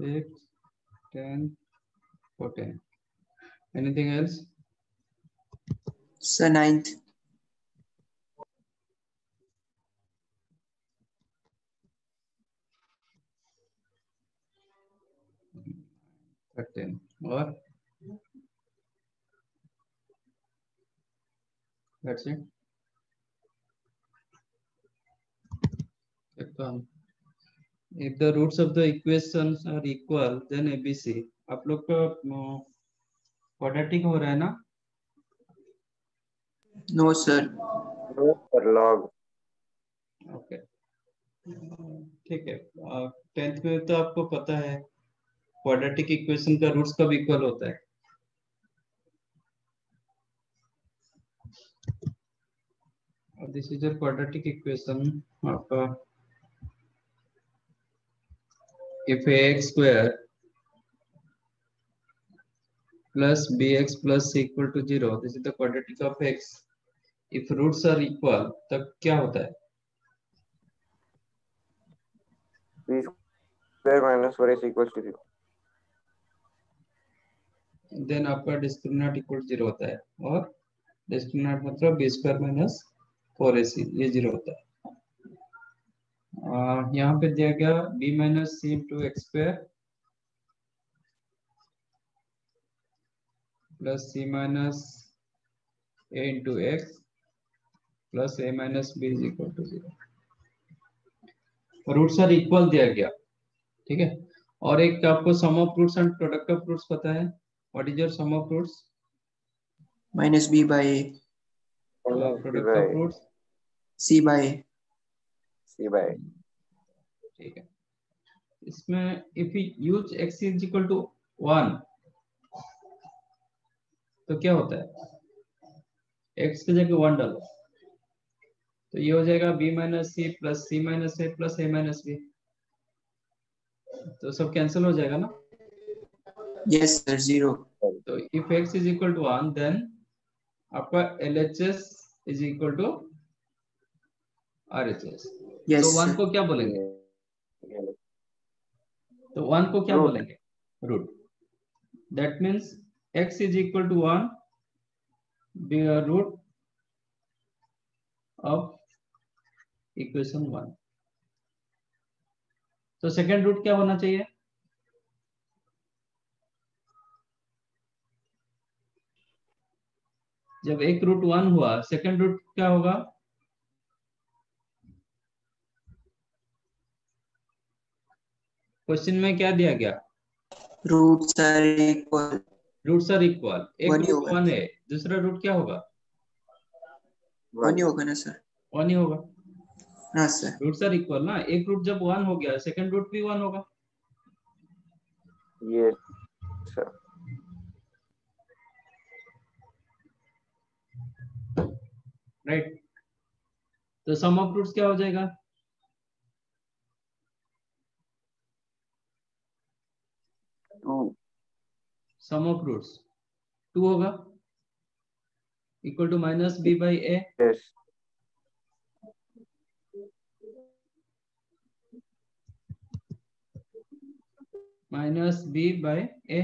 6, 10, 14. Anything else? So 9th. और that's it. If the roots of the equations are equal, then ABC. आप लोग का quadratic हो रहा है ना? No sir. No sir. Log. Okay. ठीक है. 10th में तो आपको पता है क्वाड्रेटिक इक्वेशन का रूट्स कब इक्वल होता है? This is a quadratic equation आपका if x square plus b x plus c equal to 0, this is the quadratic of x. If roots are equal तब क्या होता है? B square minus 4ac equal to 0. Then आपका discriminant equal 0 होता है और discriminant मतलब बी स्क्वायर माइनस 4ac ये 0 होता है. यहाँ पे दिया गया b minus c into x square plus c minus a into x plus a minus b is equal to 0. Roots are equal दिया गया, ठीक है. और एक आपको sum of roots and product of roots पता है. What is your sum of roots? Minus b by a. Product of roots? C by a. C by a. ठीक है. इसमें if we use x is equal to 1 तो क्या होता है? x की जगह 1 डालो तो ये हो जाएगा b minus c plus c minus a plus a minus b. तो सब कैंसिल हो जाएगा ना. Yes sir, 0. So if x is equal to 1, then आपका LHS is equal to RHS. Yes. So 1 को क्या बोलेंगे? तो 1 को क्या बोलेंगे? Root. That means x is equal to 1 be a root of equation 1. तो second root क्या होना चाहिए? जब एक रूट 1 हुआ सेकंड रूट क्या होगा? क्वेश्चन में क्या दिया गया? Roots are equal. Roots are equal. एक रूट 1 है, दूसरा रूट क्या होगा? 1 ही होगा ना सर. 1 ही होगा ना सर. रूट्स आर इक्वल ना. एक रूट जब 1 हो गया सेकंड रूट भी 1 होगा. ये सर राइट right. तो सम ऑफ रूट्स क्या हो जाएगा? सम ऑफ रूट्स 2 होगा equal to minus b by a. Minus b by a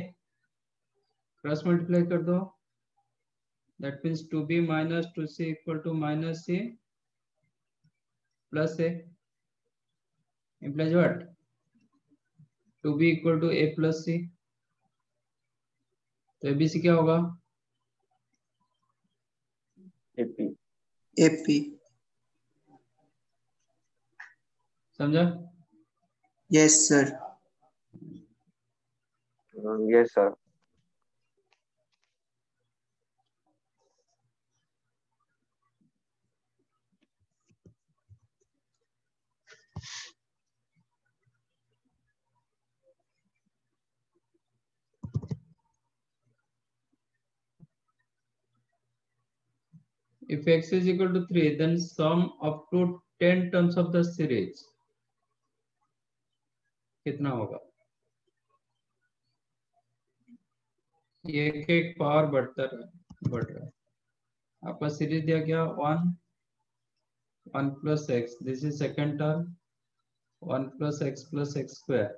cross multiply कर दो. That means 2b minus 2c equal to minus c plus a. Implies what? 2b equal to a plus c. तो abc क्या होगा? ap. ap. समझा? Yes sir. Yes sir. If x is equal to 3, then sum up to 10 terms of the series कितना होगा? एक एक power बढ़ रहा है. आपका सीरीज दिया गया 1 plus x, this is second term. 1 plus x square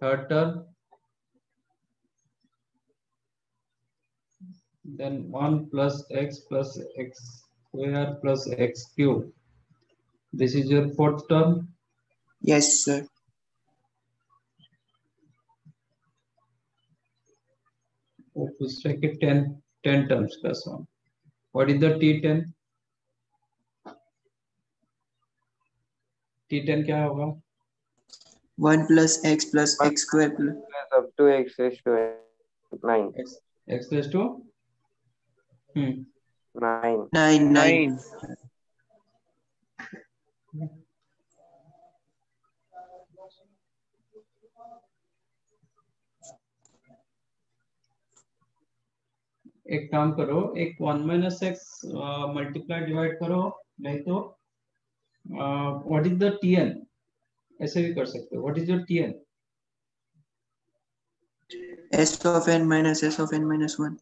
third term, then 1 plus x square plus x cube. This is your fourth term? Yes, sir. Let's check it. 10 terms plus 1. What is the T10? T10 क्या होगा? 1 plus x square plus up to x raised to 9. X raised to 9. एक काम करो, एक 1 - x multiply divide करो, नहीं तो what is the tn ऐसे भी कर सकते हो. What is your tn? s of n minus 1.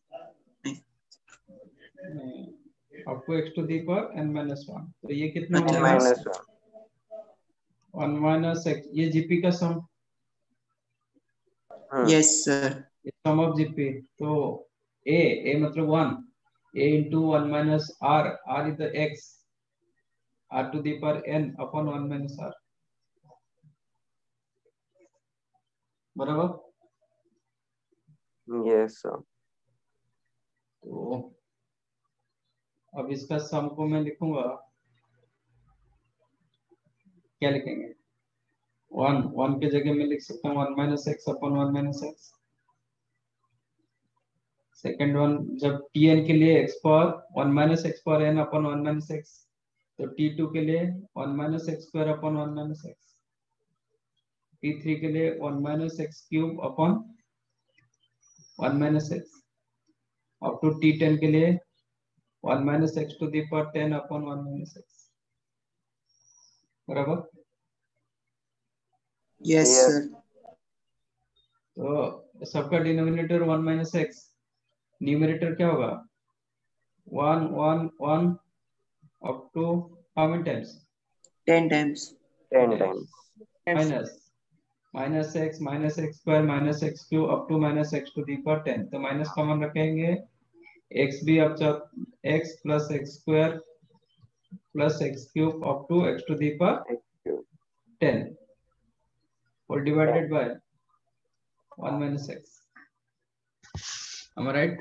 आपको x to the power n minus 1. तो ये कितना -1? 1 - x. ये gp का sum. Yes sir. Sum of gp. तो a मतलब 1, a into 1 minus r is the x, r to the power n upon 1 minus r. बराबर? Yes sir. तो अब इसका सम को मैं लिखूंगा, क्या लिखेंगे? 1 के जगह मैं लिख सकता हूँ 1 minus x upon 1 minus x. Second one, जब tn के लिए x power 1 minus x power n upon 1 minus x, तो t2 के लिए 1 minus x square अपन 1 minus x, t3 के लिए 1 minus x cube upon 1 minus x, up to t10 के लिए 1 minus x to the power 10 upon 1 minus x. बराबर? Yes sir. तो सबका डिनोमिनेटर 1 minus x, न्यूमरेटर क्या होगा? 1 up to how many times? 10 times minus x square minus x cube up to minus x to the power 10. तो minus common रखेंगे, x भी अब x plus x square plus x cube up to x to the power 10 all divided by 1 minus x. Am I right?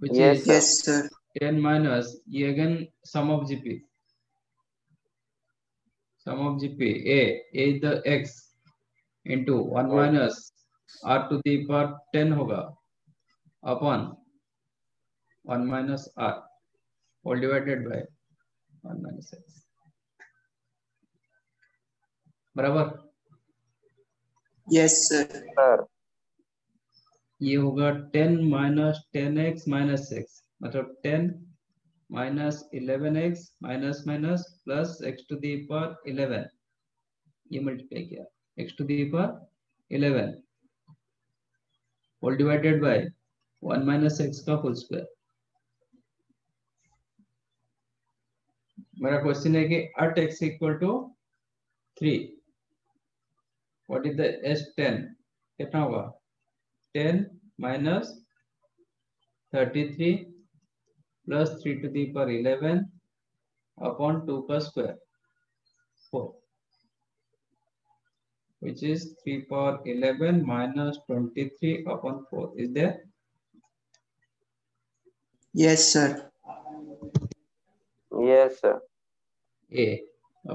Which is yes, sir. 10 minus ये again sum of GP. Sum of GP a is the x into 1 minus r to the power 10 होगा upon 1 minus r all divided by 1 minus x. बराबर? Yes, sir. ये होगा 10 minus 10x minus x, मतलब 10 minus 11x minus plus x to the power 11. ये multiply किया x to the power 11 all divided by 1 minus x का whole square. मेरा question है कि 8x equal to 3. What is the S10? कितना होगा? 10 minus 33 plus 3 to the power 11 upon 2 का square 4, which is 3 power 11 minus 23 upon 4. Is there? Yes, sir. Yes, sir. A.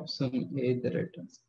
Option A is the right answer.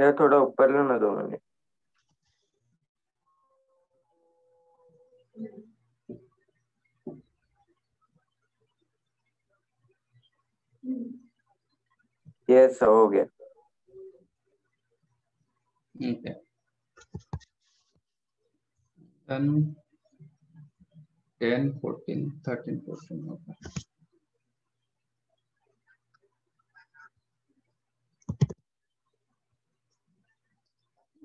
यार थोड़ा ऊपर लो ना 2 minute. Yes हो गया। ठीक है डन। 10 14 13 14 होगा।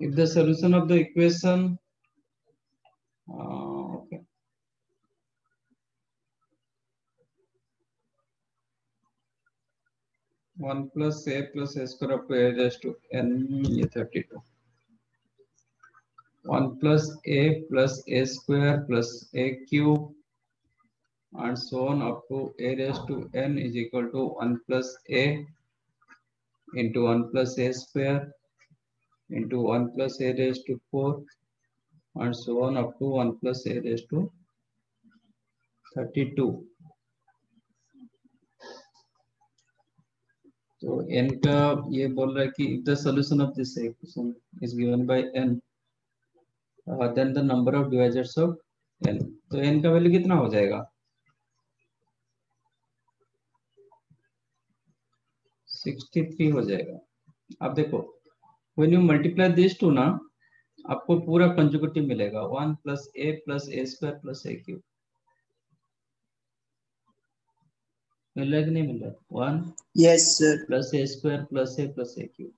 If the solution of the equation, okay. One plus a plus a square of a raised to n is 32. 1 plus a square plus a cube, and so on up to a raised to n is equal to 1 plus a into 1 plus a square. Into 1 plus a raised to 4 and so on up to 1 plus a raised to 32. So n का ये बोल रहा है कि if the solution of this equation is given by n, then the number of divisors of n. तो n का value कितना हो जाएगा? 63 हो जाएगा। आप देखो When you multiply these two ना आपको पूरा कंजुगेटिव मिलेगा 1 plus a square plus a cube मिल रहा कि नहीं मिल रहा? 1 yes sir plus a square plus a cube।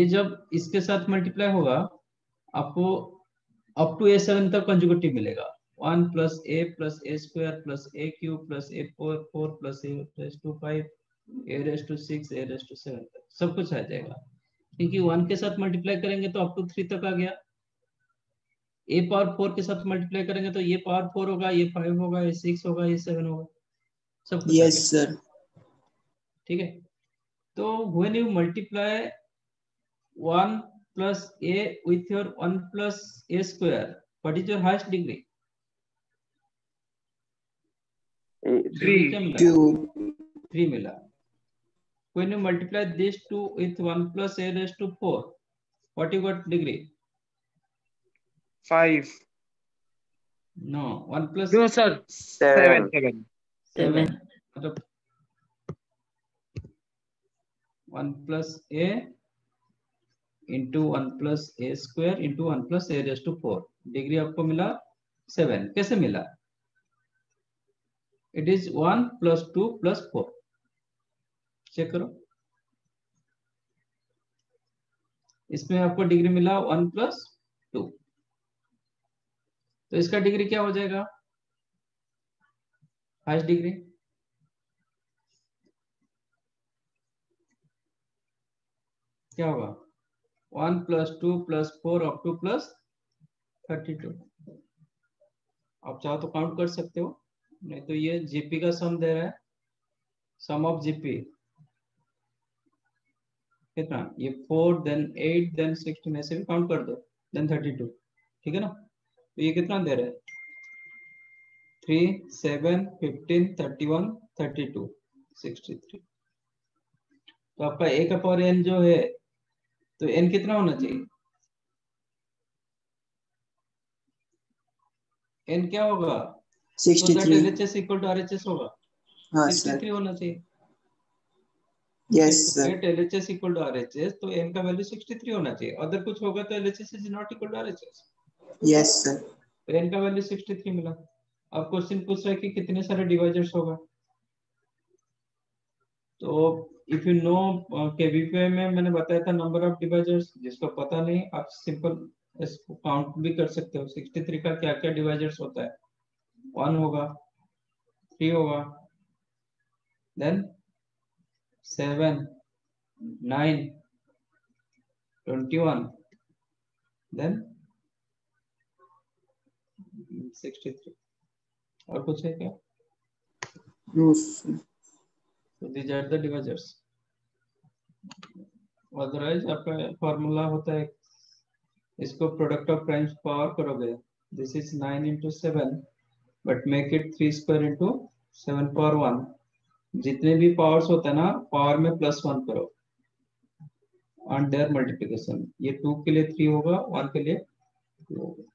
ये जब इसके साथ मल्टीप्लाई होगा आपको अप टू a7 तक कंजुगेटिव मिलेगा 1 plus a square plus a cube plus a4 plus a raised to 5 a raised to 6 a raised to 7 तक सब कुछ आ जाएगा क्योंकि 1 के साथ मल्टीप्लाई करेंगे तो अप टू 3 तक आ गया। ए पावर 4 के साथ मल्टीप्लाई करेंगे तो ये पावर 4 होगा, ये 5 होगा, ये 6 होगा, ये 7 होगा, सब। यस सर ठीक है। तो when you multiply 1 plus a with your 1 plus a square what is your highest degree? 3 मिला। When you multiply these two with 1 plus a raised to 4, what you got degree? 5. No, 1 plus. No sir. 7. मतलब 1 plus a into 1 plus a square into 1 plus a raised to 4. Degree आपको मिला 7. कैसे मिला? It is 1 plus 2 plus 4. Check करो इसमें आपको degree मिला 1 plus 2, तो इसका डिग्री क्या हो जाएगा? Highest degree. क्या होगा? 1 plus 2 plus 4 up to plus 32। आप चाहो तो काउंट कर सकते हो, नहीं तो ये जीपी का सम दे रहा है, सम ऑफ जीपी कितना? ये 4 then 8 then 16 ऐसे भी काउंट कर दो then 32, ठीक है ना? तो ये कितना दे रहा है? 3 7 15 31 32 63। तो आपका a का पावर n जो है, तो n कितना होना चाहिए? n क्या होगा? 63। तो LHS equal to RHS होगा। हाँ, 63 होना चाहिए। Yes sir. LHS equal to RHS, तो n का वैल्यू 63 होना चाहिए। अगर कुछ होगा तो LHS is not equal to RHS। Yes sir. तो n का वैल्यू 63 मिला। अब क्वेश्चन पूछ रहा है कि कितने सारे डिवाइजर्स होगा। तो इफ यू नो केवीपीआई में मैंने बताया था नंबर ऑफ डिवाइजर्स, जिसको पता नहीं आप सिंपल इसको काउंट भी कर सकते हो। 63 का क्या क्या डिवाइजर्स होता है? 1 होगा, 3 होगा, देन 7 9 21 then 63। और कुछ है क्या? So these are the divisors. Otherwise आपका फॉर्मूला होता है, इसको प्रोडक्ट ऑफ प्राइम्स पावर करोगे। This is 9 into 7 but make it 3 square into 7 power 1। जितने भी पावर्स होता है ना, पावर में +1 करो, ऑन देयर मल्टीप्लिकेशन। ये 2 के लिए 3 होगा, 1 के लिए 2 होगा।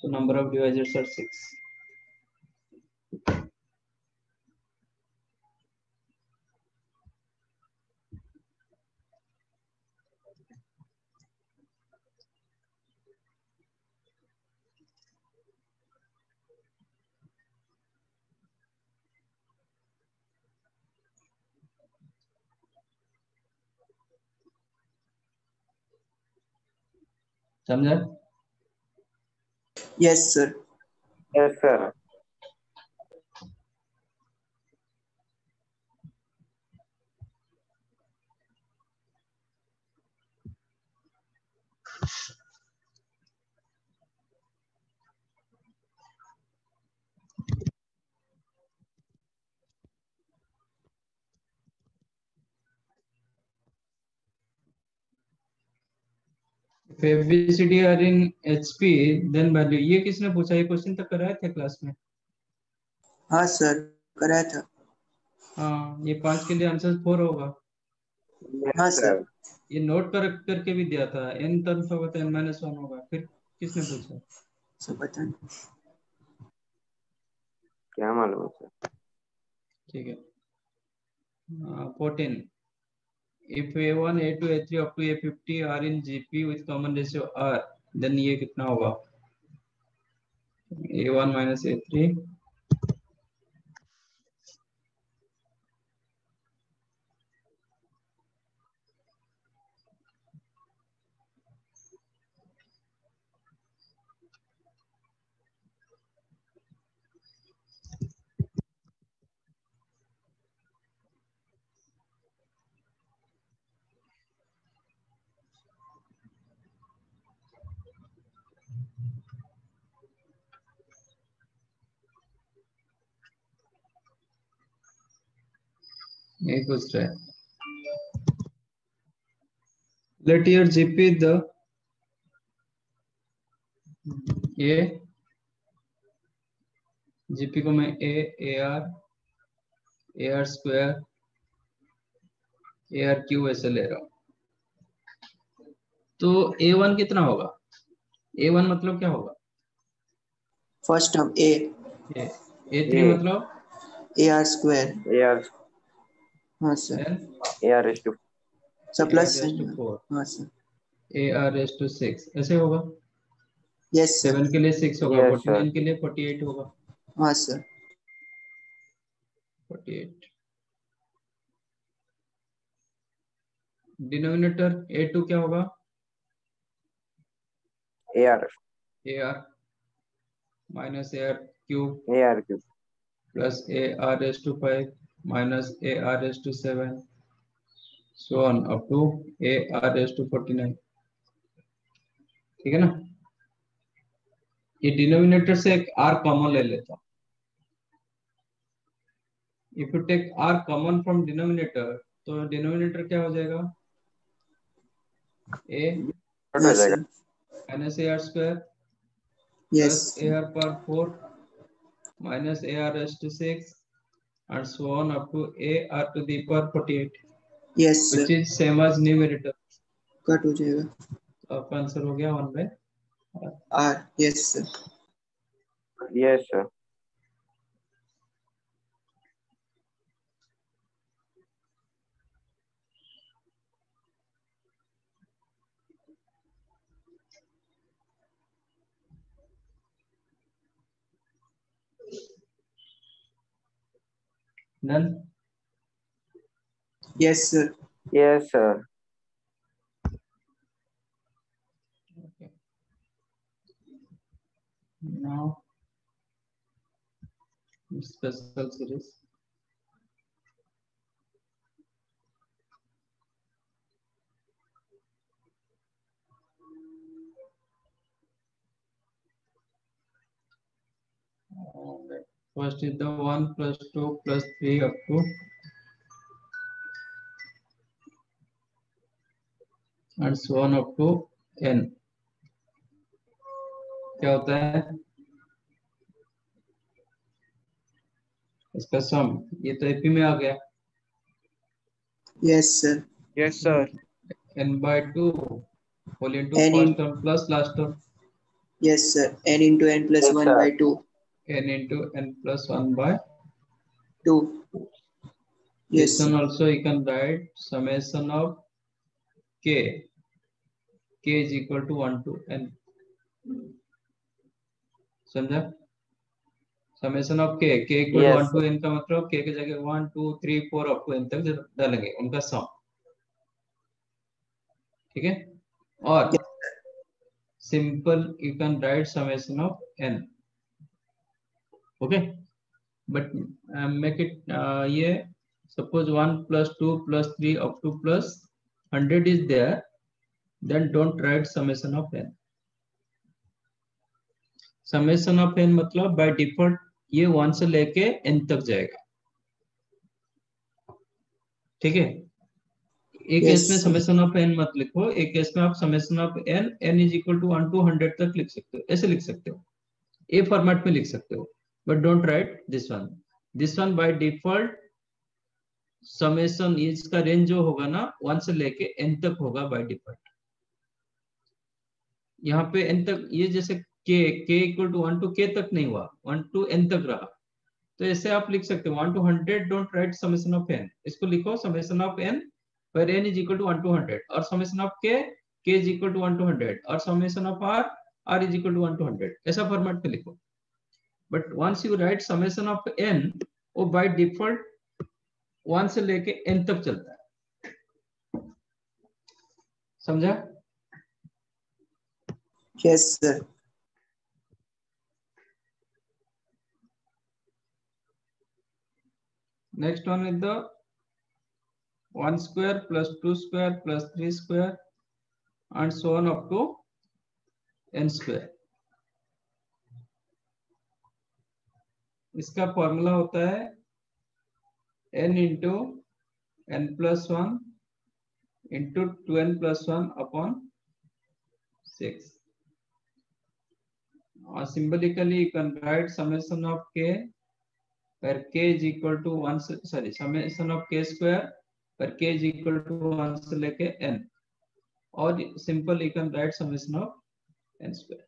So number of divisors are 6। समझा? Yes sir, yes sir. If ABCD are in HP, then value। ये किसने पूछा? ये क्वेश्चन तो कराया था क्लास में। हाँ सर, कराया था। हाँ, ये 5 के लिए आंसर 4 होगा। हाँ सर, ये नोट पर करके भी दिया था। n टर्म्स होगा तो n-1 होगा। फिर किसने पूछा? सर पता नहीं, क्या मालूम सर। ठीक है। 14 If A1, A2, A3 up to A50 are in GP with common ratio R, then ये कितना होगा? A1 minus A3 है। Let your GP the A, GP को मैं A, AR, AR square, AR Q ऐसे ले रहा हूँ। तो A1 कितना होगा? A1 मतलब क्या होगा? फर्स्ट टर्म A, A3 मतलब AR square, AR। हाँ सर, AR2 सब प्लस AR6 ऐसे होगा। Yes sir. 7 के लिए 6 होगा, 49 के लिए 48 होगा। हाँ सर, 48। डिनोमिनेटर A2 क्या होगा? AR minus AR3 plus AR5 minus AR raised to 7, so on up to AR raised to 49। ठीक है ना? ये डिनोमिनेटर से एक R कॉमन ले लेता हूँ। If you take R common from denominator, तो डिनोमिनेटर क्या हो जाएगा? A minus AR square plus AR power 4 minus AR raised to 6 and so on up to AR to the power 48। yes sir, which is same as numerator। Cut हो जाएगा तो आपका answer हो गया 1/r। yes sir, yes sir। Done? Yes sir, yes sir। Okay, now special series। First is the 1 plus 2 plus 3 up to and so on up to n। क्या होता है इसका सम? ये तो एपी में आ गया। Yes sir, yes sir. n by 2 whole into first term plus last term. Yes sir, n into n plus 1 by 2. N into n plus 1 by 2. Yes. This one also you can write summation of k. K is equal to 1 to n. समझा? Summation of k, k equal 1 to n का मतलब k के जगह 1 2 3 4 up to n तक डालेंगे उनका sum, ठीक है. और simple you can write summation of n, okay. But make it, ये suppose 1 plus 2 plus 3 up to plus 100 is there, then don't write summation of n. Summation of n मतलब by default ये 1 से लेके n तक जाएगा, ठीक है. एक केस में समेशन ऑफ n मत लिखो, एक केस में आप summation of n n is equal to 1 to 100 तक लिख सकते हो, ऐसे लिख सकते हो, ए फॉर्मेट में लिख सकते हो. But don't write this one. This one by default summation, इसका रेंज जो होगा ना 1 से लेके n तक होगा बाय डिफॉल्ट. यहाँ पे n तक, ये जैसे k equal to 1 to k तक नहीं हुआ, 1 टू n तक रहा, तो ऐसे आप लिख सकते हो 1 to 100. Don't write summation of n, इसको लिखो समेशन ऑफ n पर n is equal to 1 to 100 और summation of k k is equal to 1 to 100 और summation of r r is equal to 1 to 100, ऐसा फॉर्मेट में लिखो. But once you write summation of n, वो by default 1 से लेके n तक चलता है, समझा? Yes sir. Next one is the 1 square plus 2 square plus 3 square and so on up to n square. इसका फॉर्मूला होता है n into n plus 1 into 2n plus 1 upon 6. Symbolically you can write summation of k पर k is equal to 1 से, sorry, summation of k square पर k is equal to 1 से लेके n, और simple you can write summation of n square,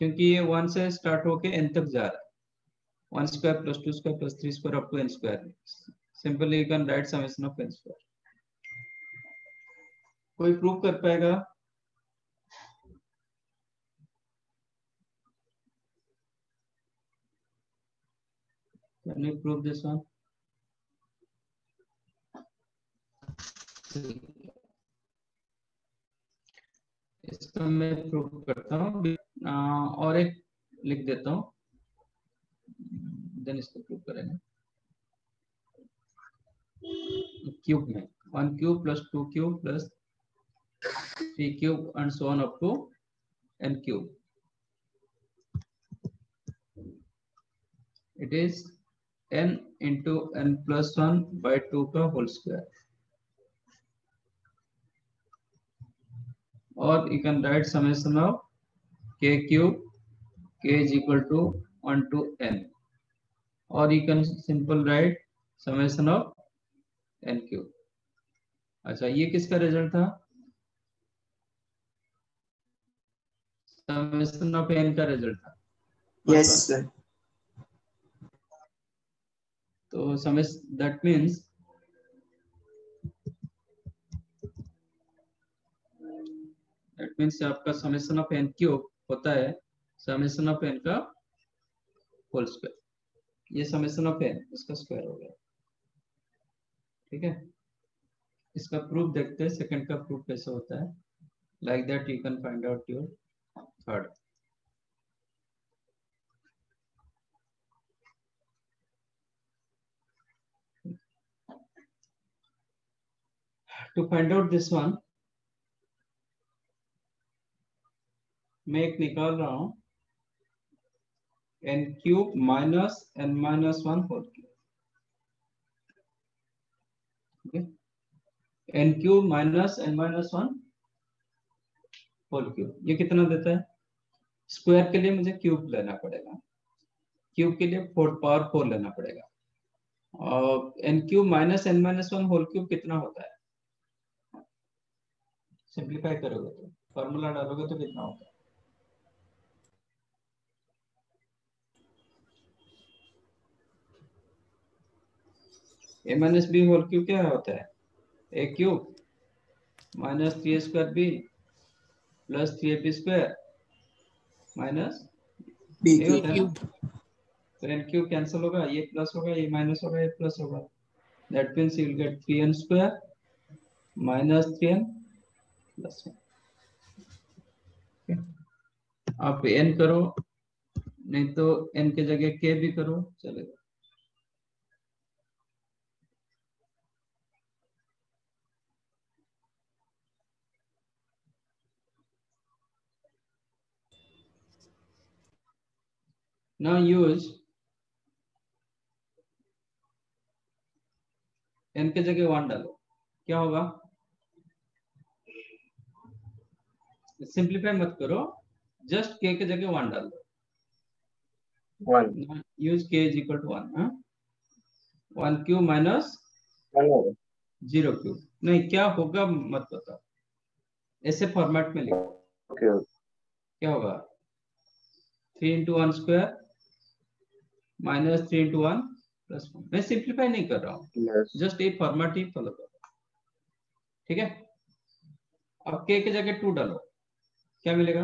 क्योंकि ये 1 से start होके n तक जा रहा है. 1 square plus 2 square plus 3 square up to n square. Simply you can write summation of n square. कोई प्रूव कर पाएगा? Can you prove this one? इसको मैं प्रूव करता हूँ और एक लिख देता हूँ, देन इसको प्रूव करेंगे. क्यूब में 1 cube plus 2 cube plus 3 cube and so on up to n cube. It is n into n plus 1 by 2 का होल स्क्वायर. और you can write summation of k cube k is equal to 1 to n. Or you can simple write summation of n cube. अच्छा, ये किसका result था? summation of n का result था. Yes sir. So that means आपका summation of n cube होता है summation of n का होल स्क्वायर. ये समेशन ऑफ n इसका स्क्वायर हो गया, ठीक है. इसका प्रूफ देखते हैं, सेकंड का प्रूफ कैसे होता है. Like that you can find out your third. To find out this one, मैं एक निकाल रहा हूँ n cube minus n minus 1 whole cube. Okay, n cube minus n minus 1 whole cube. ये कितना देता है? स्क्वायर के लिए मुझे क्यूब लेना पड़ेगा, क्यूब के लिए 4 पावर 4 लेना पड़ेगा. और n cube minus n minus 1 whole cube कितना होता है? सिंप्लीफाई करोगे तो फॉर्मूला डालोगे तो कितना होगा? A minus b whole cube क्या होता है? A cube minus 3a² b plus 3ab² minus b cube. तो एन क्यूब कैंसिल होगा, ये प्लस होगा, ये माइनस होगा, ये प्लस होगा। That means you will get 3n² minus 3n plus 1। आप एन करो, नहीं तो एन के जगह के भी करो चलेगा। Now use n के जगह 1 डालो, क्या होगा? सिंप्लीफाई मत करो, जस्ट k के जगह 1 डाल दो। 1 use k is equal to 1। 1 cube minus 0 cube, नहीं क्या होगा मत बताओ, ऐसे फॉर्मेट में लिखो। okay. क्या होगा? 3 into 1 square minus 3 into 1 plus 1। मैं सिंप्लीफाई नहीं कर रहा हूँ, जस्ट एक फॉर्मेट ही फॉलो कर रहा हूँ, ठीक है। अब k के जगह 2 डालो, क्या मिलेगा?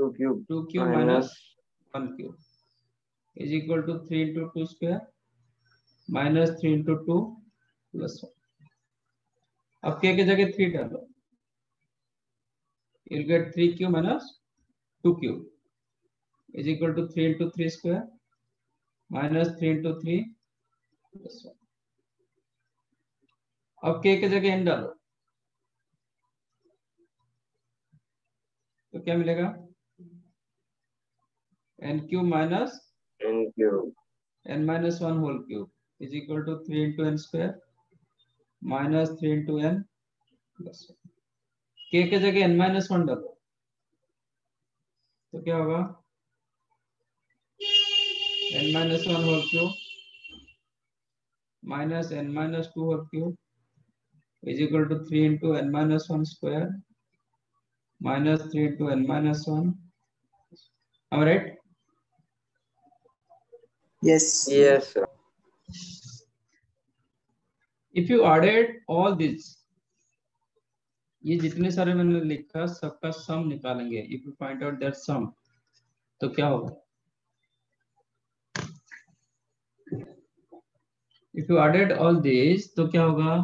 2 cube minus 1 cube is equal to 3 into 2 square minus 3 into 2 plus 1। अब k के जगह 3 डालो, you'll get 3 cube minus 2 cube is equal to 3 into 3 square minus 3 into 3 plus 1. अब k के जगह n डालो तो क्या मिलेगा? n minus 1 whole cube is equal to 3 into n square minus 3 into n plus 1. k के जगह n minus 1 डालो तो क्या होगा? n-1 whole cube minus n-2 whole cube is equal to 3 into n-1 square minus 3 into n-1। Am I right? Yes. If you added all these, ये जितने सारे मैंने लिखा सबका सम निकालेंगे। If you find out that sum तो क्या होगा? If you added all this तो क्या होगा?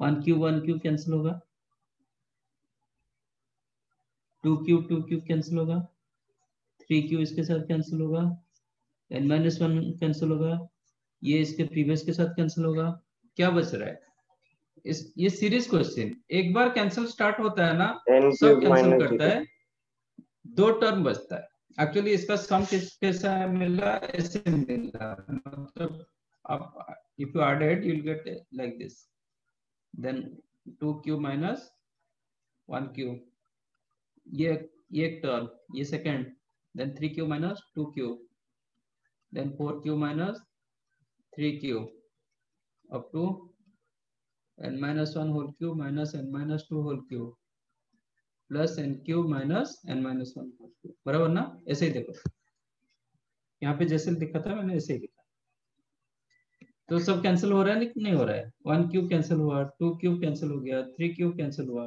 1 क्यूब 1 क्यूब कैंसिल होगा, 2 क्यूब 2 क्यूब कैंसिल होगा, 3 क्यूब इसके साथ कैंसिल होगा, n-1 कैंसिल होगा, ये इसके प्रीवियस के साथ कैंसिल होगा। क्या बच रहा है? ये सीरीज क्वेश्चन, एक बार कैंसिल स्टार्ट होता है ना, सब कैंसिल करता है, 2 टर्म बचता है। एक्चुअली इसका सम कैसा मिला? ऐसे मिला, मतलब आप if you added you will get like this, then 2 cube minus 1 cube, ये एक टर्म, ये second, then 3 cube minus 2 cube, then 4 cube minus 3 cube up to n-1 whole cube minus n-2 whole cube plus n cube minus n-1 whole cube, बराबर ना? ऐसे ही देखो, यहाँ पे जैसे लिखा था मैंने ऐसे ही लिखा। तो सब कैंसिल हो रहा है नहीं हो रहा है? 1 क्यूब कैंसिल हुआ, 2 क्यूब कैंसिल हो गया, 3 क्यूब कैंसिल हुआ।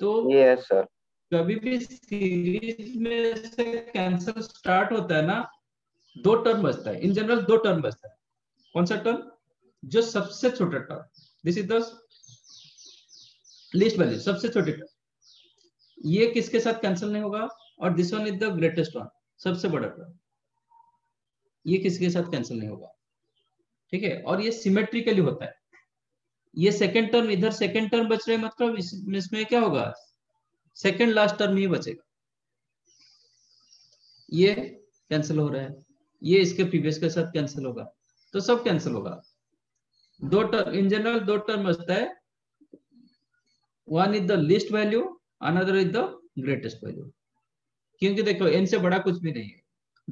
तो यस सर, कभी भी सीरीज में से कैंसिल स्टार्ट होता है ना, 2 टर्म बचता है, इन जनरल 2 टर्म बचता है। कौन सा टर्म? जो सबसे छोटा term, this is the least value, सबसे छोटी टर्म। ये किसके साथ कैंसिल नहीं होगा, और this one is the greatest one, सबसे बड़ा टर्म, ये किसके साथ कैंसिल नहीं होगा, ठीक है। और ये सिमेट्रिकली होता है। ये सेकंड टर्म, इधर सेकंड टर्म बच रहे, मतलब इसमें क्या होगा? सेकंड लास्ट टर्म ही बचेगा। ये कैंसिल हो रहा है, ये इसके प्रीवियस के साथ कैंसिल होगा, तो सब कैंसिल होगा। 2 टर्म, इन जनरल 2 टर्म बचता है, one is the least value, another is the greatest value. क्योंकि देखो, n से बड़ा कुछ भी नहीं है,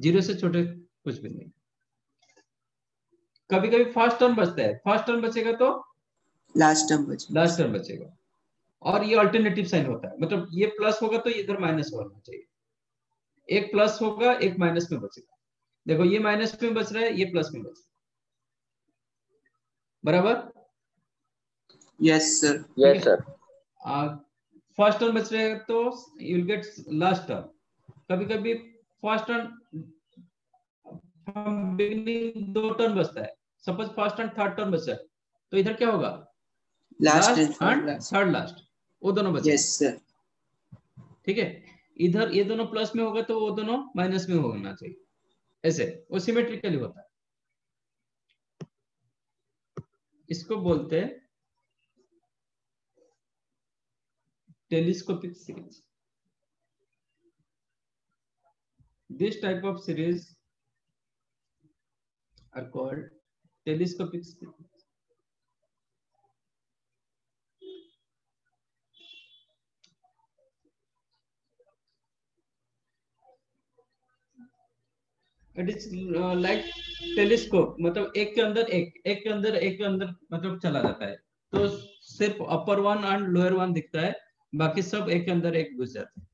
0 से छोटे कुछ भी नहीं। कभी कभी फर्स्ट टर्म बचता है, फर्स्ट टर्म बचेगा तो लास्ट टर्म बचेगा और ये अल्टरनेटिव साइन होता है, मतलब ये प्लस होगा तो इधर माइनस होना चाहिए, एक प्लस होगा एक माइनस में बचेगा। देखो ये माइनस में बच रहा है, ये प्लस में बच रहा है, बराबर। Yes sir, yes sir. First term बच रहे तो you will get last term. कभी कभी फर्स्ट टर्म बिगिनिंग दो टर्म बचता है, suppose first and third term बचा है तो इधर क्या होगा लास्ट एंड थर्ड लास्ट, वो दोनों बचे। यस सर, ठीक है। इधर ये दोनों प्लस में होगा तो वो दोनों माइनस में होना चाहिए, ऐसे वो सिमेट्रिकली होता है। इसको बोलते हैं telescopic series. This type of series are called telescopic series. It is like telescope, मतलब एक के अंदर एक मतलब चला जाता है, तो सिर्फ upper one and lower one दिखता है, बाकी सब एक के अंदर एक घुस जाते हैं।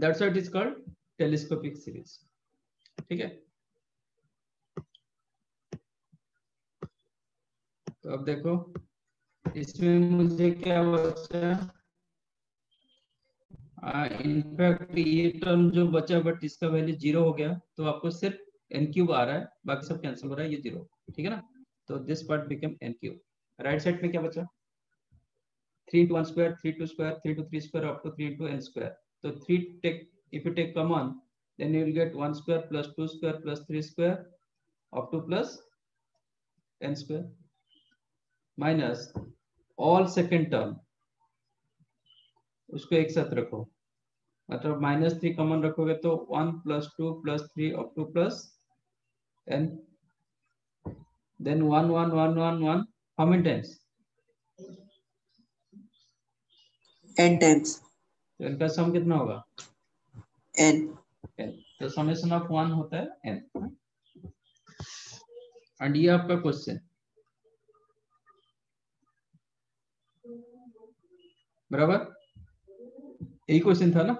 That's what is called telescopic series, ठीक है। तो अब देखो इसमें मुझे क्या बचा, इनफैक्ट ये टर्म जो बचा बट इसका वैल्यू जीरो हो गया, तो आपको सिर्फ एन क्यूब आ रहा है, बाकी सब कैंसिल हो रहा है, ये जीरो, ठीक है ना। तो this part become n cube. Right side में क्या बचा, 3 into 1 square, 3 into 2 square, 3 into 3 square, up to 3 into n square. So 3 take, if you take common, then you will get 1 square plus 2 square plus 3 square, up to plus n square, minus all second term. उसको एक साथ रखो, मतलब -3 common रखोगे तो 1 plus 2 plus 3 up to plus n. Then 1 1 1 1 1. How many times? n times. तो इनका सम कितना होगा n. तो समेशन ऑफ 1 होता है n। एंड ये आपका क्वेश्चन, बराबर यही क्वेश्चन था ना।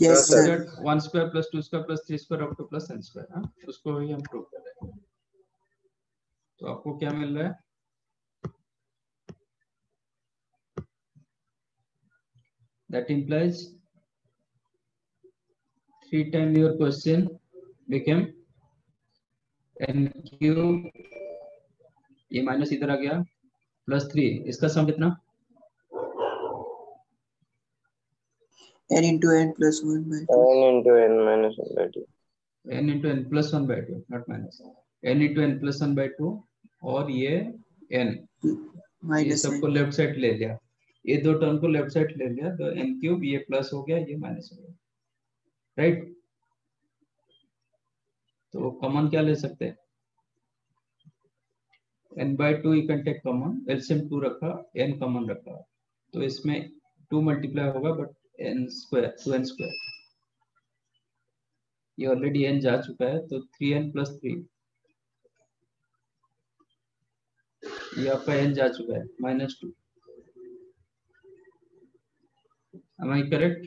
Yes sir, 1 square plus 2 square plus 3 square up to plus n square, हाँ उसको ही हम प्रूव कर रहे हैं। तो आपको क्या मिल रहा है, that implies 3 times your question became n cube, ये माइनस इधर आ गया, प्लस 3, इसका सम कितना n into n plus 1 by 2, not minus, n into n plus 1 by 2, और ये n, ये सबको लेफ्ट साइड ले लिया, ये दो टर्म को लेफ्ट साइड ले लिया, तो एन क्यूब, ये प्लस हो गया, ये माइनस हो गया, राइट। तो कॉमन क्या ले सकते हैं, n/2 you can take common, LCM 2 रखा, n कॉमन रखा, तो इसमें 2 मल्टीप्लाई होगा बट n square, ये ऑलरेडी n जा चुका है, तो 3n plus 3, ये आपका n जा चुका है, -2। Am I correct?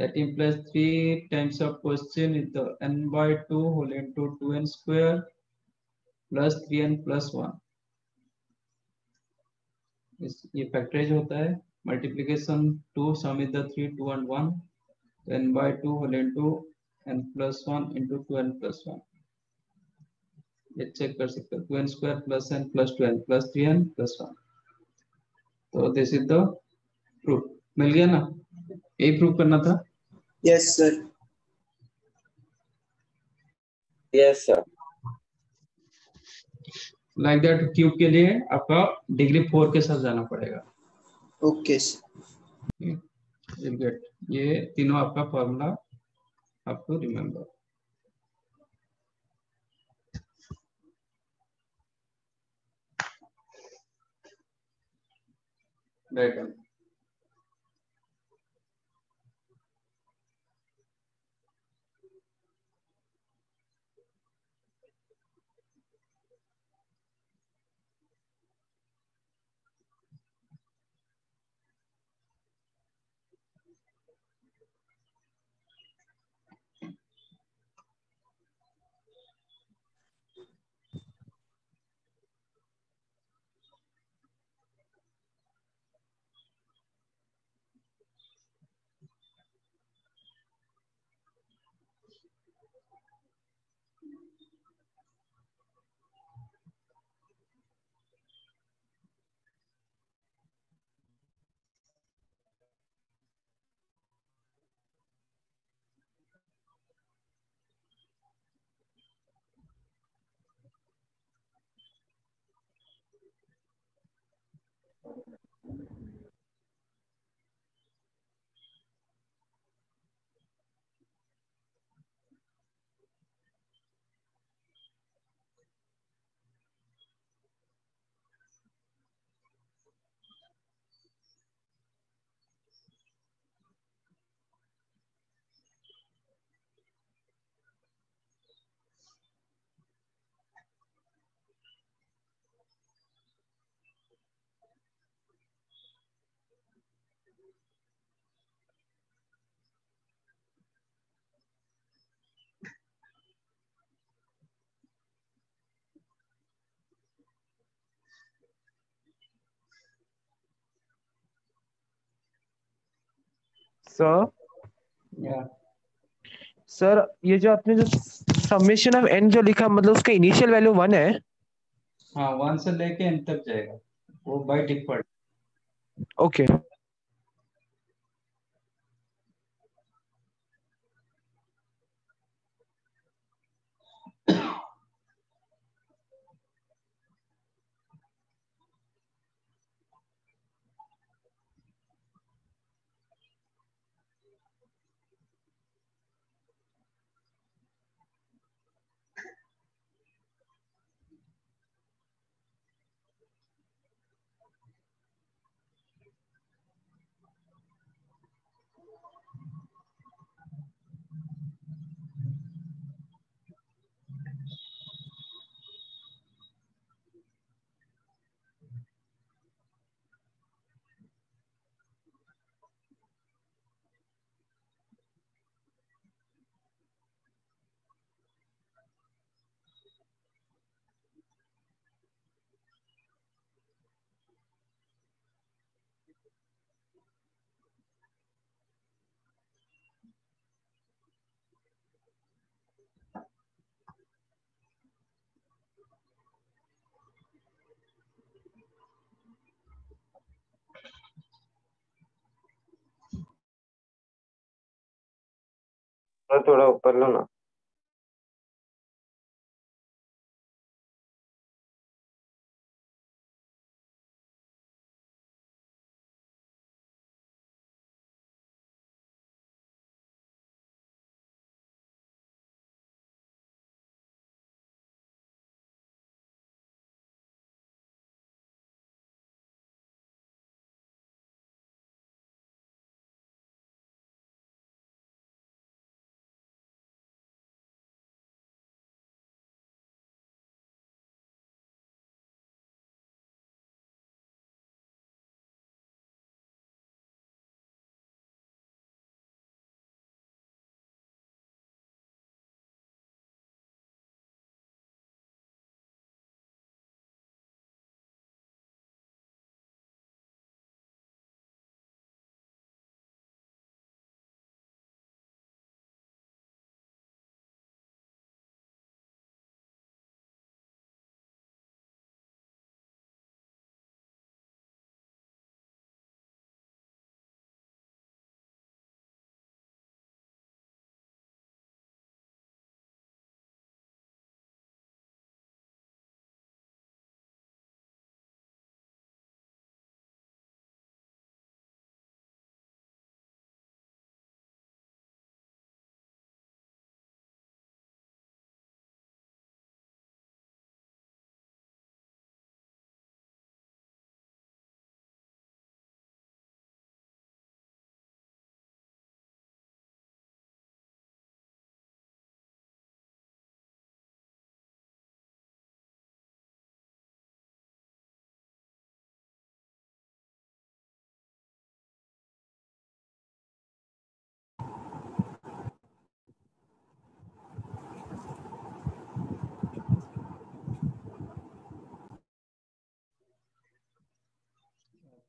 That implies 3 times of question is the n/2 whole into 2n square plus 3n plus 1. इस ये फैक्टराइज होता है, multiplication 2 sum is the 3 2 and 1, n/2 whole into n plus 1 into 2n plus 1. ये check कर सकते हो, 2n square plus n plus 2n plus 3n plus 1. तो this is the proof, मिल गया ना, यही प्रूफ करना था। Yes sir, yes sir. Like that cube के लिए आपका डिग्री 4 के साथ जाना पड़ेगा। ओके सर, ये तीनों आपका फॉर्मूला आपको रिमेम्बर। राइट, सर सर ये जो आपने जो समेशन ऑफ n जो लिखा मतलब उसका इनिशियल वैल्यू 1 है। हाँ 1 से लेके n तक जाएगा वो बाय डिफॉल्ट। ओके थोड़ा ऊपर लो ना।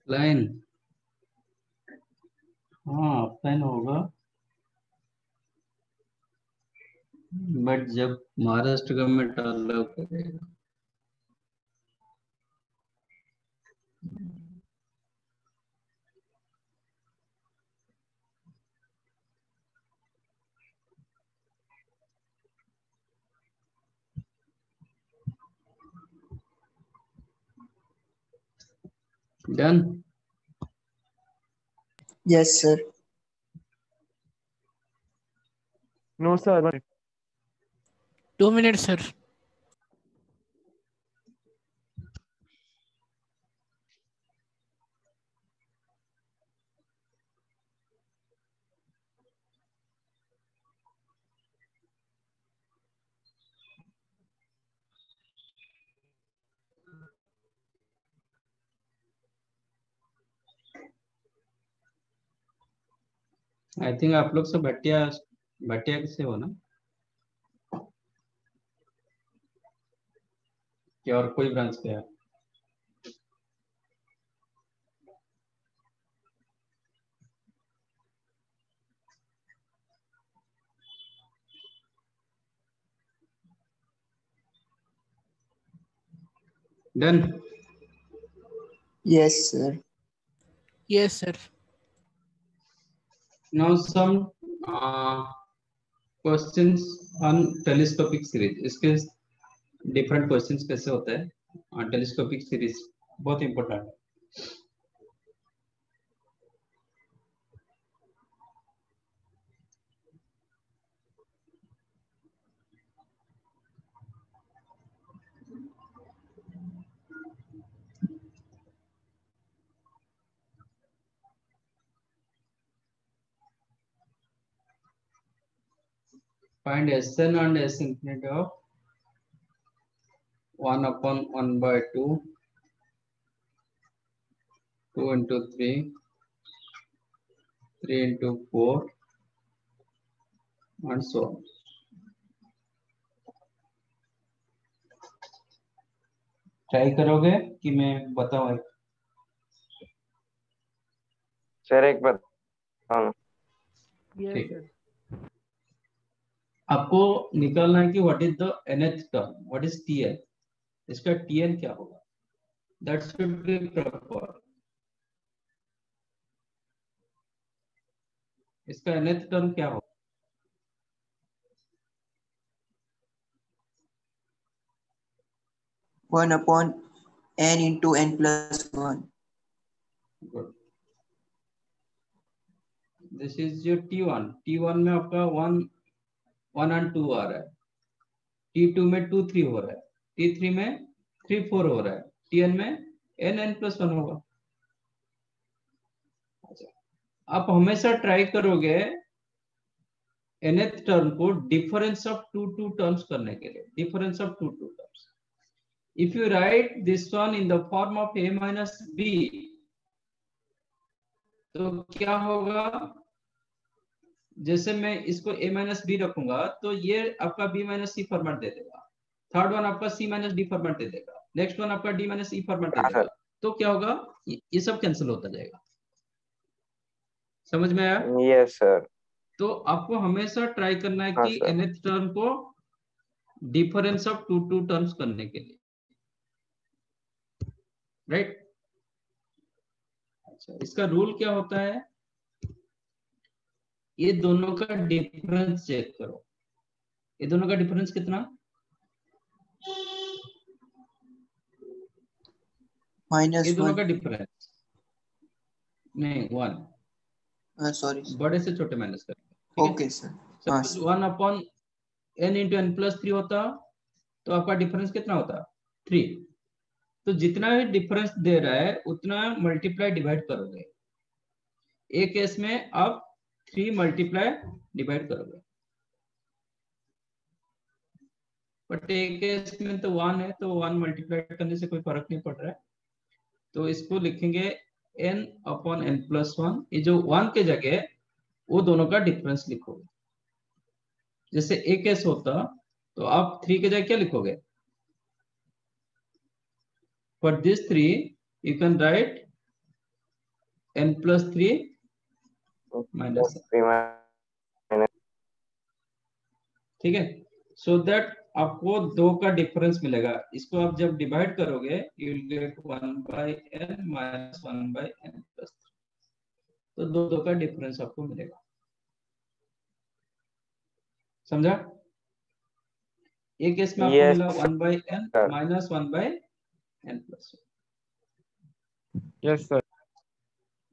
लाइन हाँ प्लाइन होगा बट जब महाराष्ट्र गवर्नमेंट अलाउ करेगा Done. Yes, sir. No, sir. 2 minutes, sir. I think आप लोग सब भटिया से हो ना क्या और कोई ब्रांच पे है? Done? Yes, sir. Yes, sir. Now some questions on telescopic series. इसके different questions कैसे होते हैं? Telescopic series बहुत important है. Find Sn and S infinite of 1/(1/2), 2×3, 3×4, and so on. Try करोगे कि मैं बताऊँ? सर एक बात ठीक है, आपको निकालना है कि what is the nth term, what is Tn, इसका Tn क्या होगा. That should be proper. इसका nth टर्म क्या होगा? One upon n into n plus one. Good. This is your T1. T1 में आपका 1 और 2 आ रहा है. T2 में 2, 3 हो रहा है. T3 में 3, 4 हो रहा है. Tn में n, n+1 होगा. अच्छा, आप हमेशा ट्राई करोगे nth टर्म को डिफरेंस ऑफ 2, 2 टर्म्स करने के लिए. Difference of 2, 2 terms. If you write this one in the form of a minus b, तो क्या होगा? जैसे मैं इसको a minus b रखूंगा तो ये आपका b minus c फॉर्मेट दे देगा. थर्ड वन आपका c minus d फॉर्मेट दे देगा. नेक्स्ट वन आपका d minus e फॉर्मेट दे देगा. तो क्या होगा? ये सब कैंसिल होता जाएगा. समझ में आया? Yes sir. तो आपको हमेशा ट्राई करना है कि nth टर्म को डिफरेंस ऑफ 2, 2 टर्म्स करने के लिए. राइट अच्छा, इसका रूल क्या होता है? ये दोनों का डिफरेंस चेक करो. ये दोनों का डिफरेंस कितना? -1. ये दोनों का डिफरेंस नहीं 1. सॉरी, बड़े से छोटे माइनस करेंगे. Okay sir. 1/(n×n+3) होता तो आपका डिफरेंस कितना होता? 3. तो जितना भी डिफरेंस दे रहा है उतना मल्टीप्लाई डिवाइड करोगे. एक केस में आप 3 मल्टीप्लाई डिवाइड करोगे, बट एक केस में तो 1 है तो 1 मल्टीप्लाई करने से कोई फर्क नहीं पड़ रहा है. तो इसको लिखेंगे n/(n+1). ये जो 1 के जगह वो दोनों का डिफरेंस लिखोगे. जैसे एक केस होता तो आप 3 के जगह क्या लिखोगे? For this 3 you can write n+3 -1. ठीक है. So that आपको 2 का डिफरेंस मिलेगा. इसको आप जब डिवाइड करोगे you will get 1/(n - 1/(n+3). तो 2, 2 का डिफरेंस आपको मिलेगा. समझा? एक केस में आपको मिला 1/(n - 1/(n+1). Yes sir.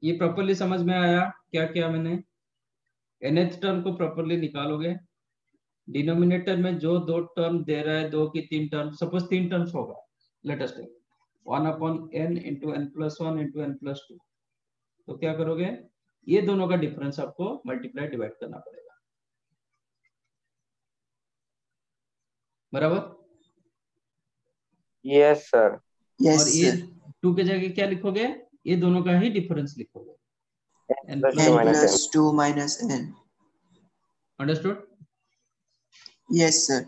ये प्रॉपर्ली समझ में आया क्या क्या मैंने? nth टर्म को प्रॉपर्ली निकालोगे. डिनोमिनेटर में जो 2 टर्म दे रहा है, 2 की 3 टर्म, सपोज 3 टर्म्स होगा. Latest 1/(n×n+1×n+2). तो क्या करोगे? ये दोनों का डिफरेंस आपको मल्टीप्लाई डिवाइड करना पड़ेगा. बराबर? Yes sir. Yes, और ये 2 के जगह क्या लिखोगे? ये दोनों का ही डिफरेंस लिखोगे. n+2 -n. Understood? Yes sir.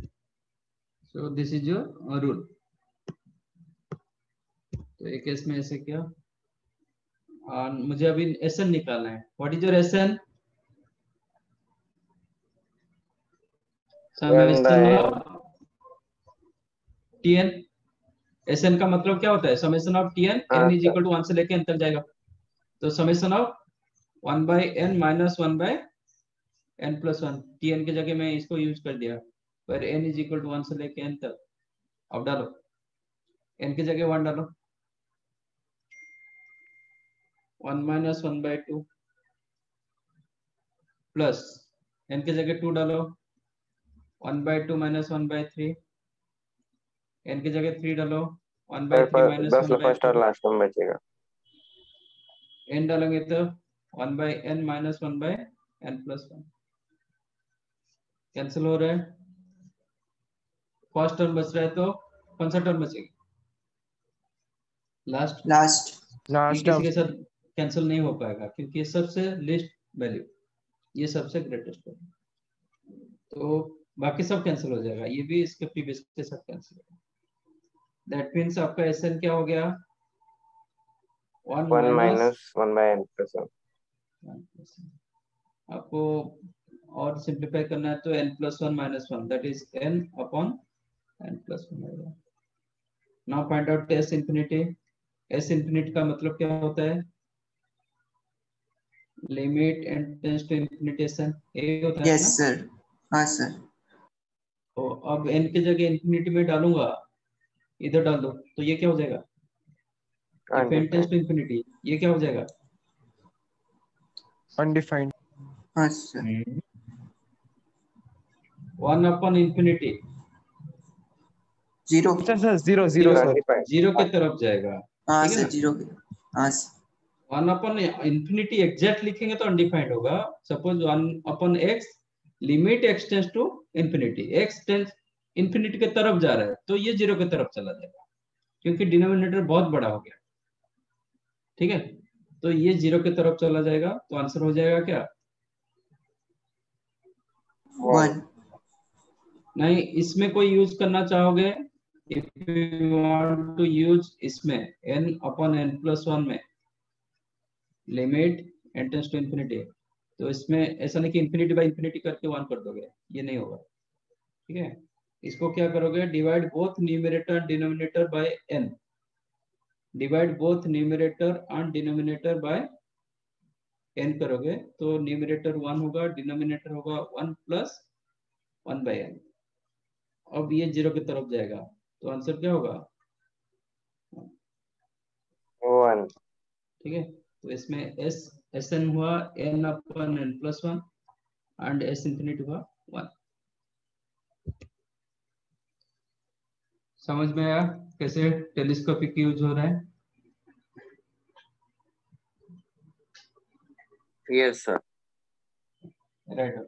So this is your rule. तो एक केस में ऐसे क्या, और मुझे अभी SN निकालना है. What is your SN? TN, SN का मतलब क्या होता है summation of TN, n is equal to 1 से लेके एन तक जाएगा, तो summation of 1 by n minus 1 by n plus 1, TN की जगह मैं इसको यूज कर दिया, पर एन इज इक्वल टू 1 से लेके एन तक। अब डालो एन की जगह 1 डालो, 1 माइनस 1 बाय 2 प्लस एन की जगह 2 डालो, 1 बाय 2 माइनस 1 बाय 3, एन की जगह 3 डालो, 1 बाय 3 माइनस 1 बाय 2 लास्ट में बचेगा, एन डालेंगे तो 1 by n minus 1 by n plus 1 cancel हो रहा है, फर्स्ट टर्म बच रहा है, तो कौन सा टर्म बचेगा लास्ट लास्ट लास्ट टर्म, इसके साथ कैंसिल नहीं हो पाएगा क्योंकि ये सबसे लिस्ट वैल्यू, ये सबसे ग्रेटेस्ट है, तो बाकी सब कैंसिल हो जाएगा, ये भी इसके प्रीवियस के साथ कैंसिल हो जाएगा। दैट मींस आपका एसएन क्या हो गया 1 माइनस 1 बाय n प्लस 1। आपको और सिंपलीफाई करना है तो n plus 1 minus 1 that is n upon n plus 1 आएगा। Now find out s infinity. s infinity का मतलब क्या होता है limit n tends to infinity, यही होता है। यस सर, हाँ सर। तो अब n की जगह इंफिनिटी में डालूंगा, इधर डाल दो तो ये क्या हो जाएगा n टेंड्स टू इंफिनिटी, ये क्या हो जाएगा अनडिफाइंड। हाँ sir 1 upon infinity 0 sir 0 0 sir 0 की तरफ जाएगा। हाँ सर 0 की। हाँ सर 1 upon infinity exact लिखेंगे तो undefined होगा। Suppose 1 upon x limit x tends to infinity, x tends infinity के तरफ जा रहा है तो ये 0 के तरफ चला जाएगा क्योंकि डिनोमिनेटर बहुत बड़ा हो गया, ठीक है, तो ये 0 के तरफ चला जाएगा, तो आंसर हो जाएगा क्या 1। नहीं, इसमें कोई यूज करना चाहोगे if you want to use इसमें n upon n plus 1 में limit n tends to infinity, तो इसमें ऐसा नहीं कि इंफिनिटी बाय इंफिनिटी करके 1 कर दोगे, ये नहीं होगा, ठीक है। इसको क्या करोगे divide both numerator and denominator by n, divide both numerator and denominator by n करोगे तो न्यूमरेटर 1 होगा, डिनोमिनेटर होगा 1 प्लस 1 बाय n। अब ये 0 की तरफ जाएगा तो आंसर क्या होगा 1, ठीक है। तो इसमें s sn हुआ n upon n plus 1 and s infinity हुआ 1। समझ में आया कैसे टेलीस्कोपिक यूज हो रहा है? Yes sir, right.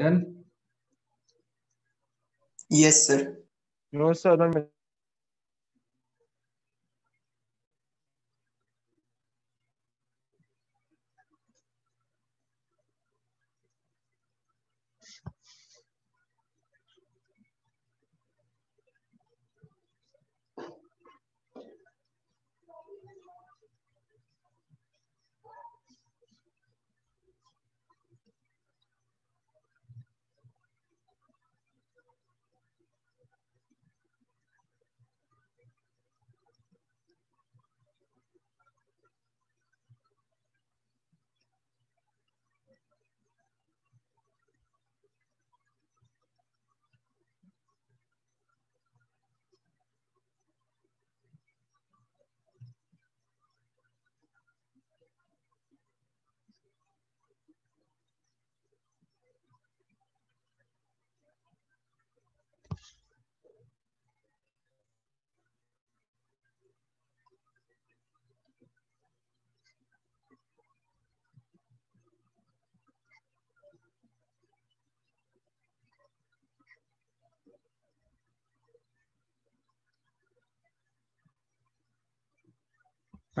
Done? Yes sir. No sir, done.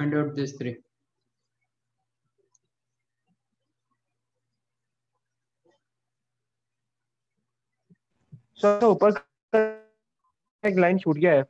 Find out these three. Sir ऊपर एक लाइन छूट गया है।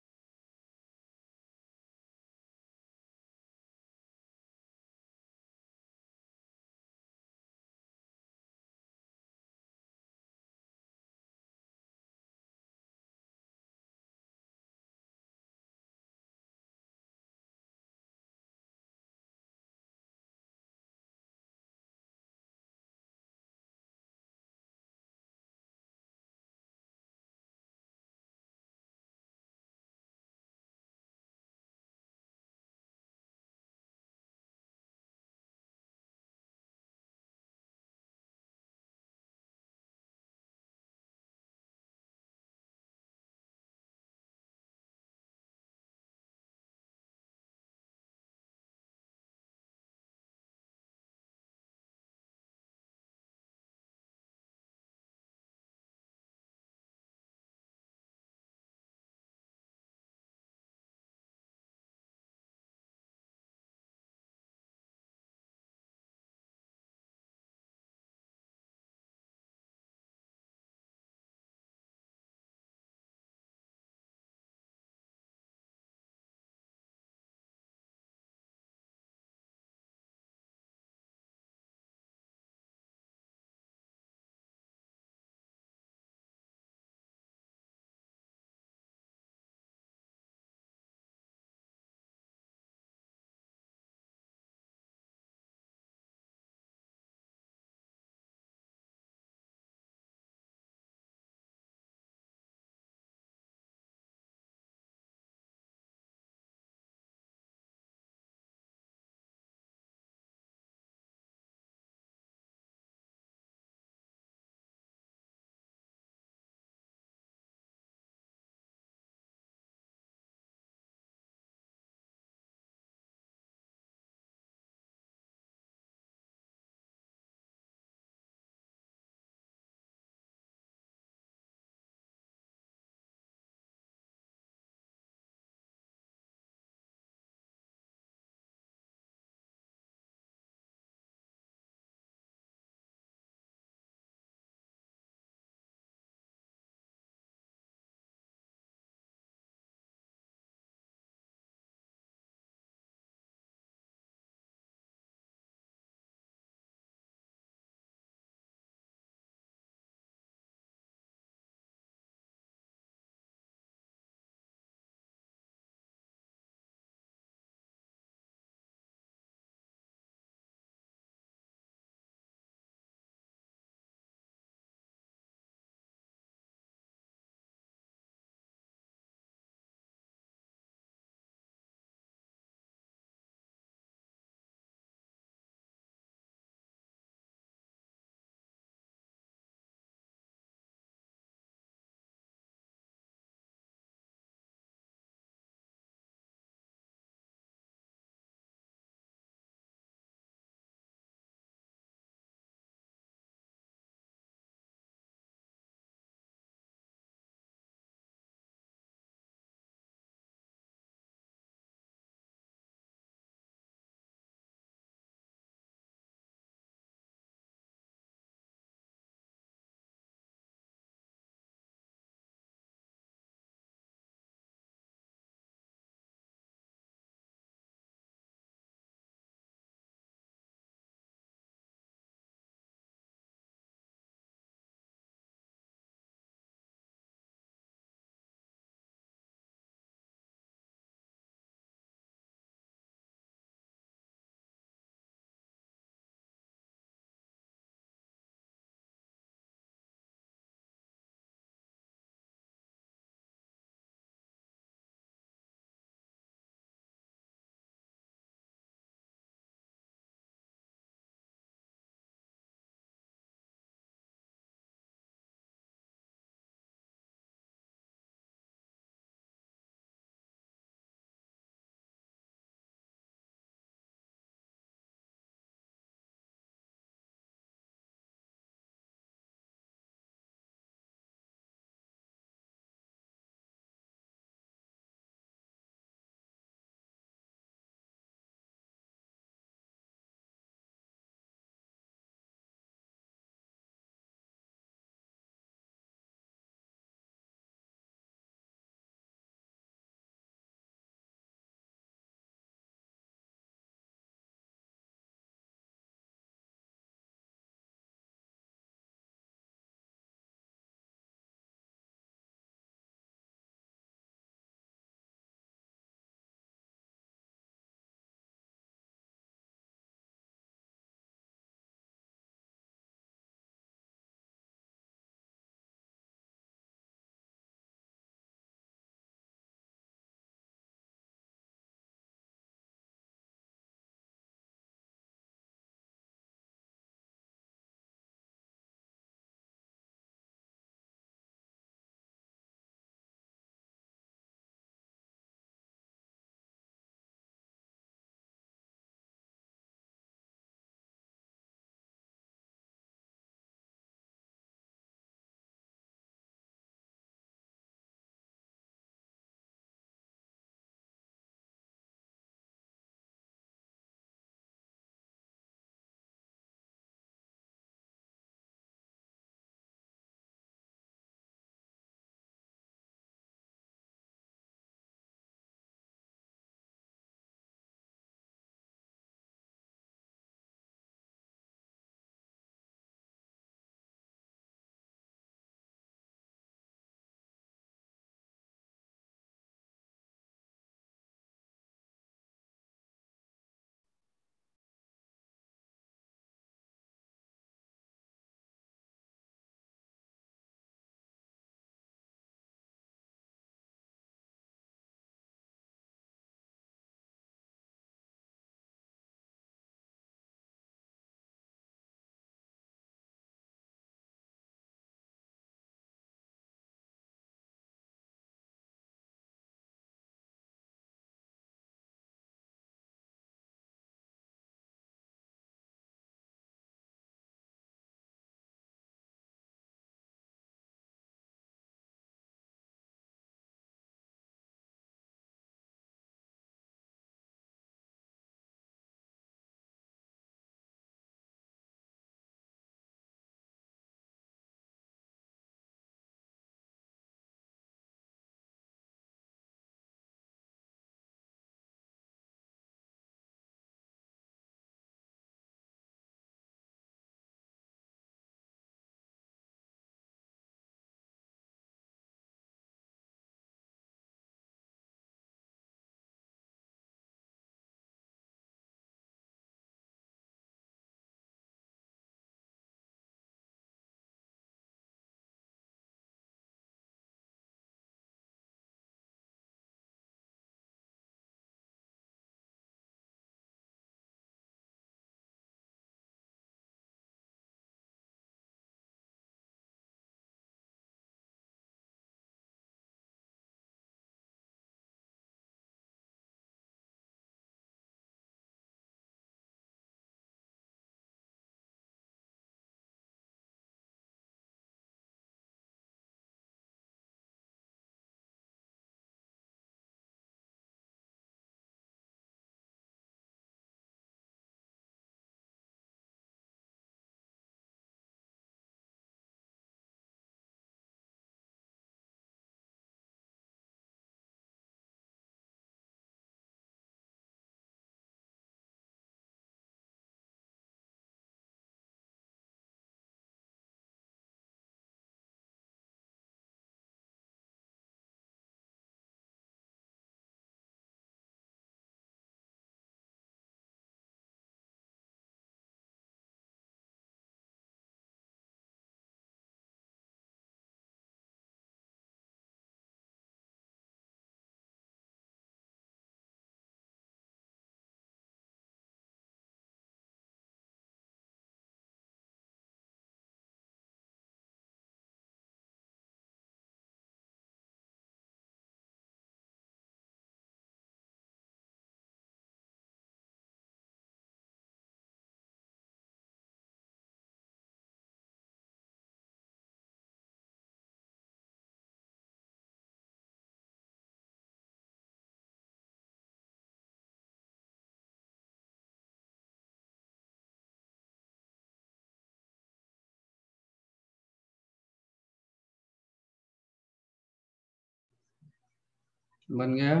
बन गया।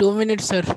Two minute sir.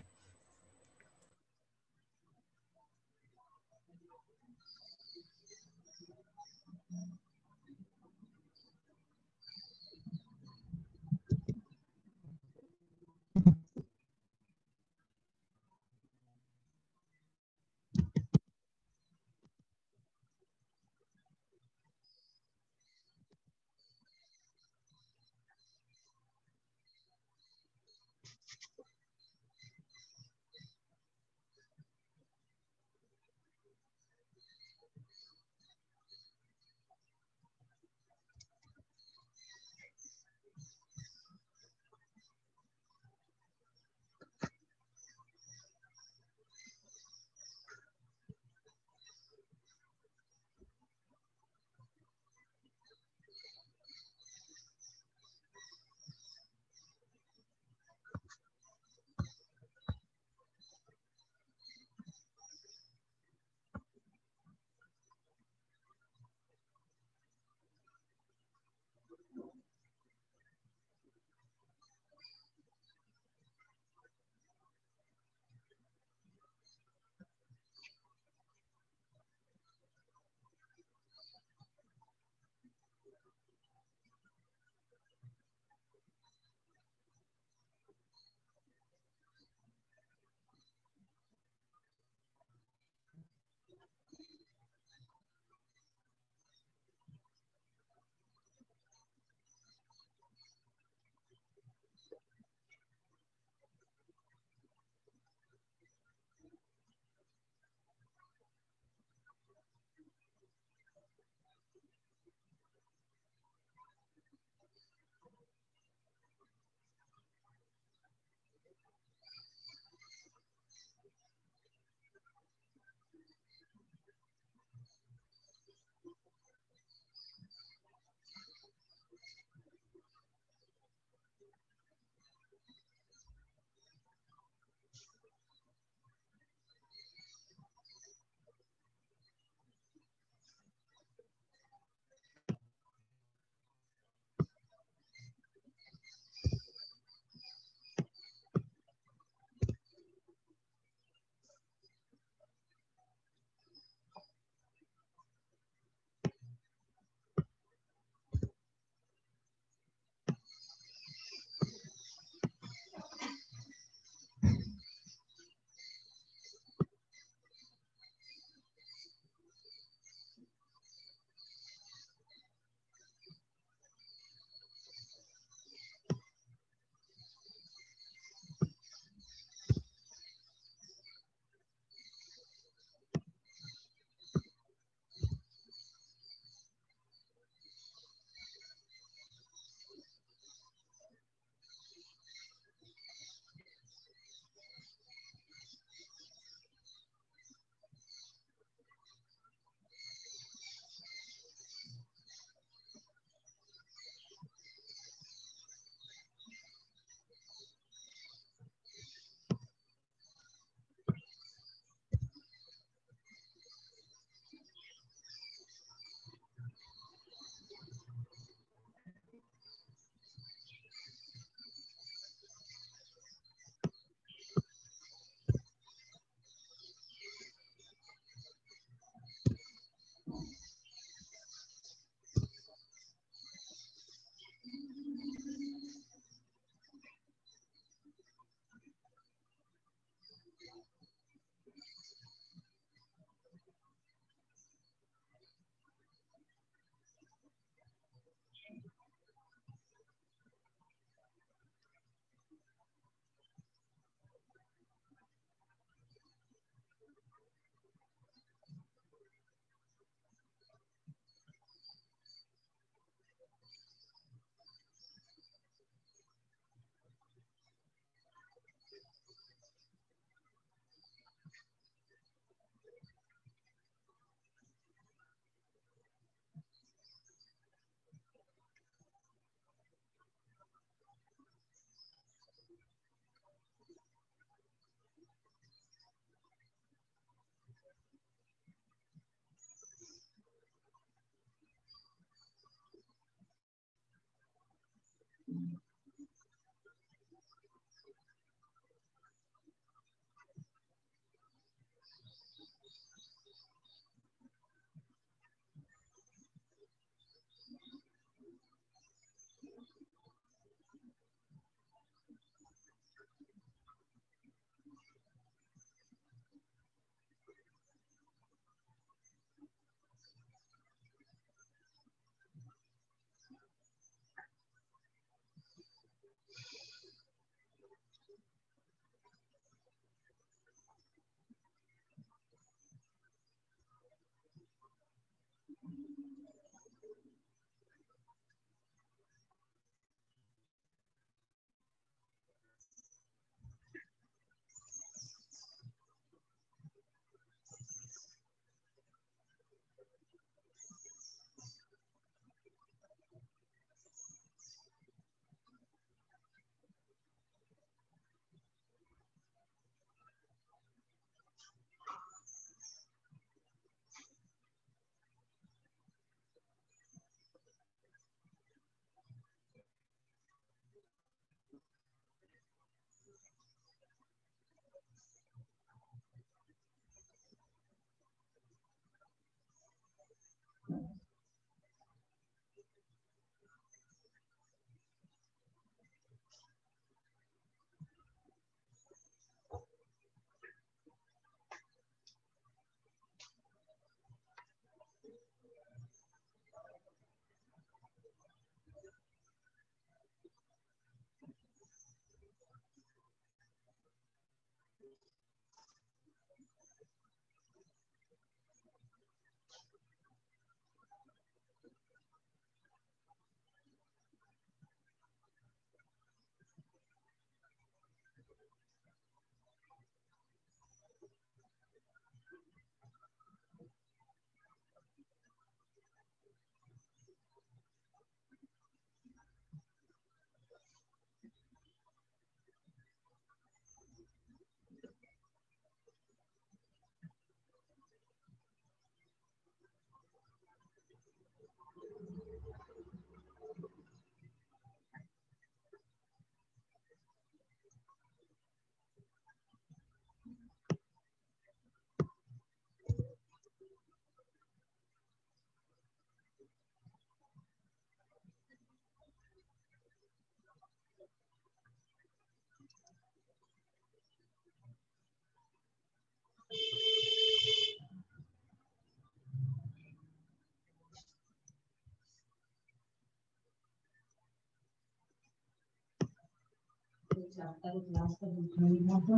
Chapter class का दूसरा ही था तो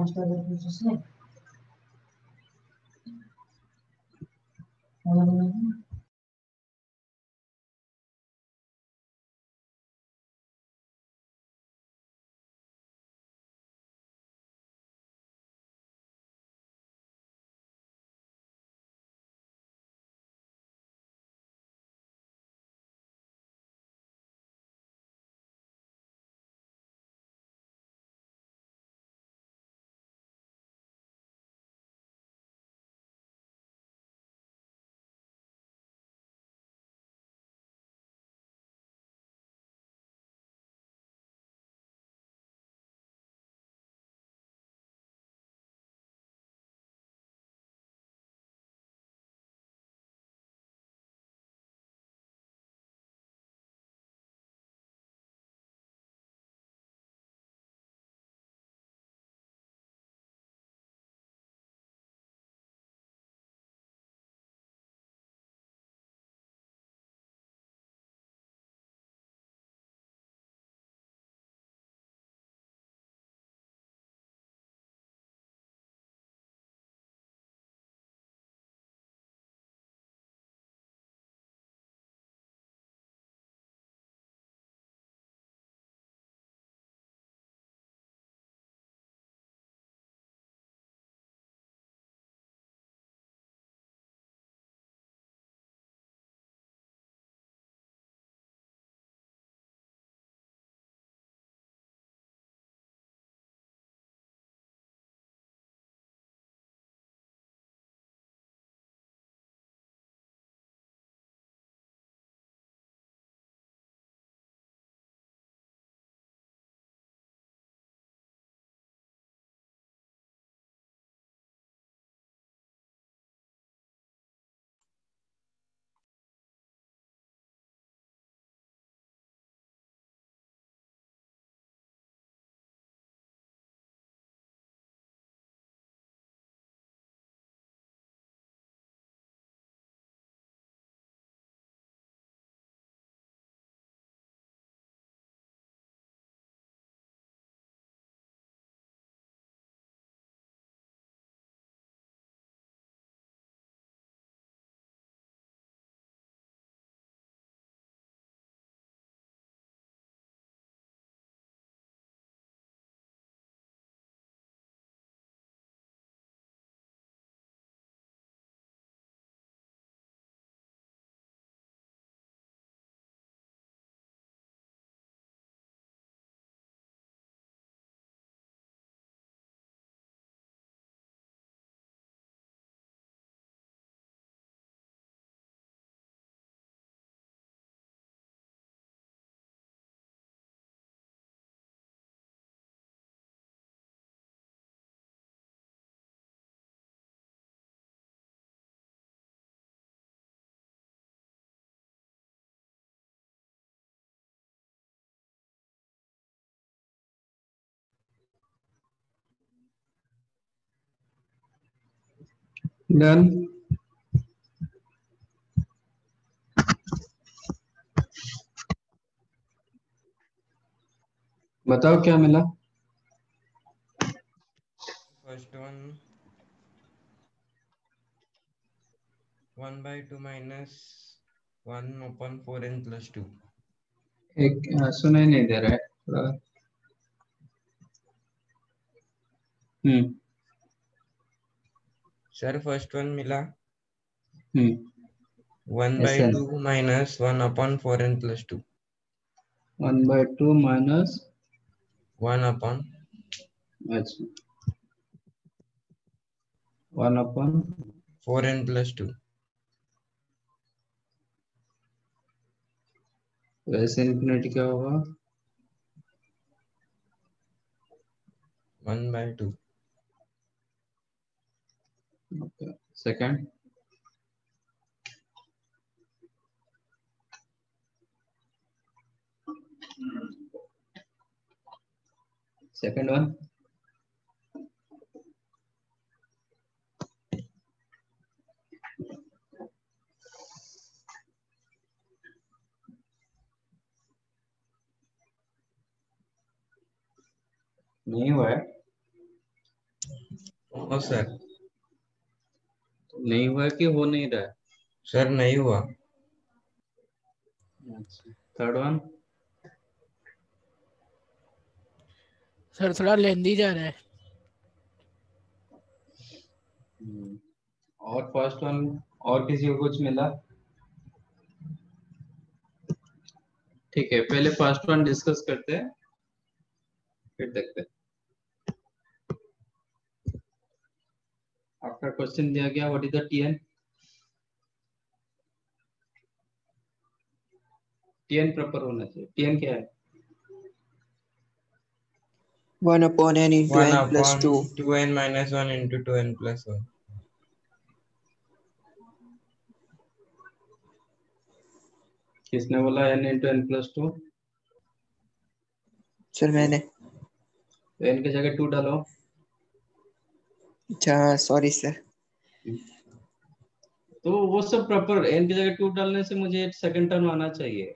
आज का लेक्चर से और Done. बताओ क्या मिला? First one, 1/2 - 1/4n+2. एक सुनाई नहीं दे रहा है थोड़ा. सर फर्स्ट वन मिला 1/2 - 1/4n+2. 1/2 - 1 upon. अच्छा. 1/4n+2. वैसे इनफिनिटी क्या होगा? 1/2. Okay. Second. 2nd one. नहीं हुआ है। हाँ सर नहीं हुआ कि हो नहीं रहा है सर? नहीं हुआ। थर्ड वन सर थोड़ा लेंदी जा रहा है। और फर्स्ट वन और किसी को कुछ मिला? ठीक है पहले फर्स्ट वन डिस्कस करते हैं फिर देखते हैं। आपका क्वेश्चन दिया गया what is the TN. TN proper होना चाहिए। टीएन क्या है? 1 upon n into n plus 2 2n minus 1 into 2n plus 1। किसने बोला n into n plus 2? Sir मैंने। तो n के जगह 2 डालो। अच्छा सॉरी सर। तो वो सब प्रॉपर n की जगह 2 डालने से मुझे सेकंड टर्म आना चाहिए,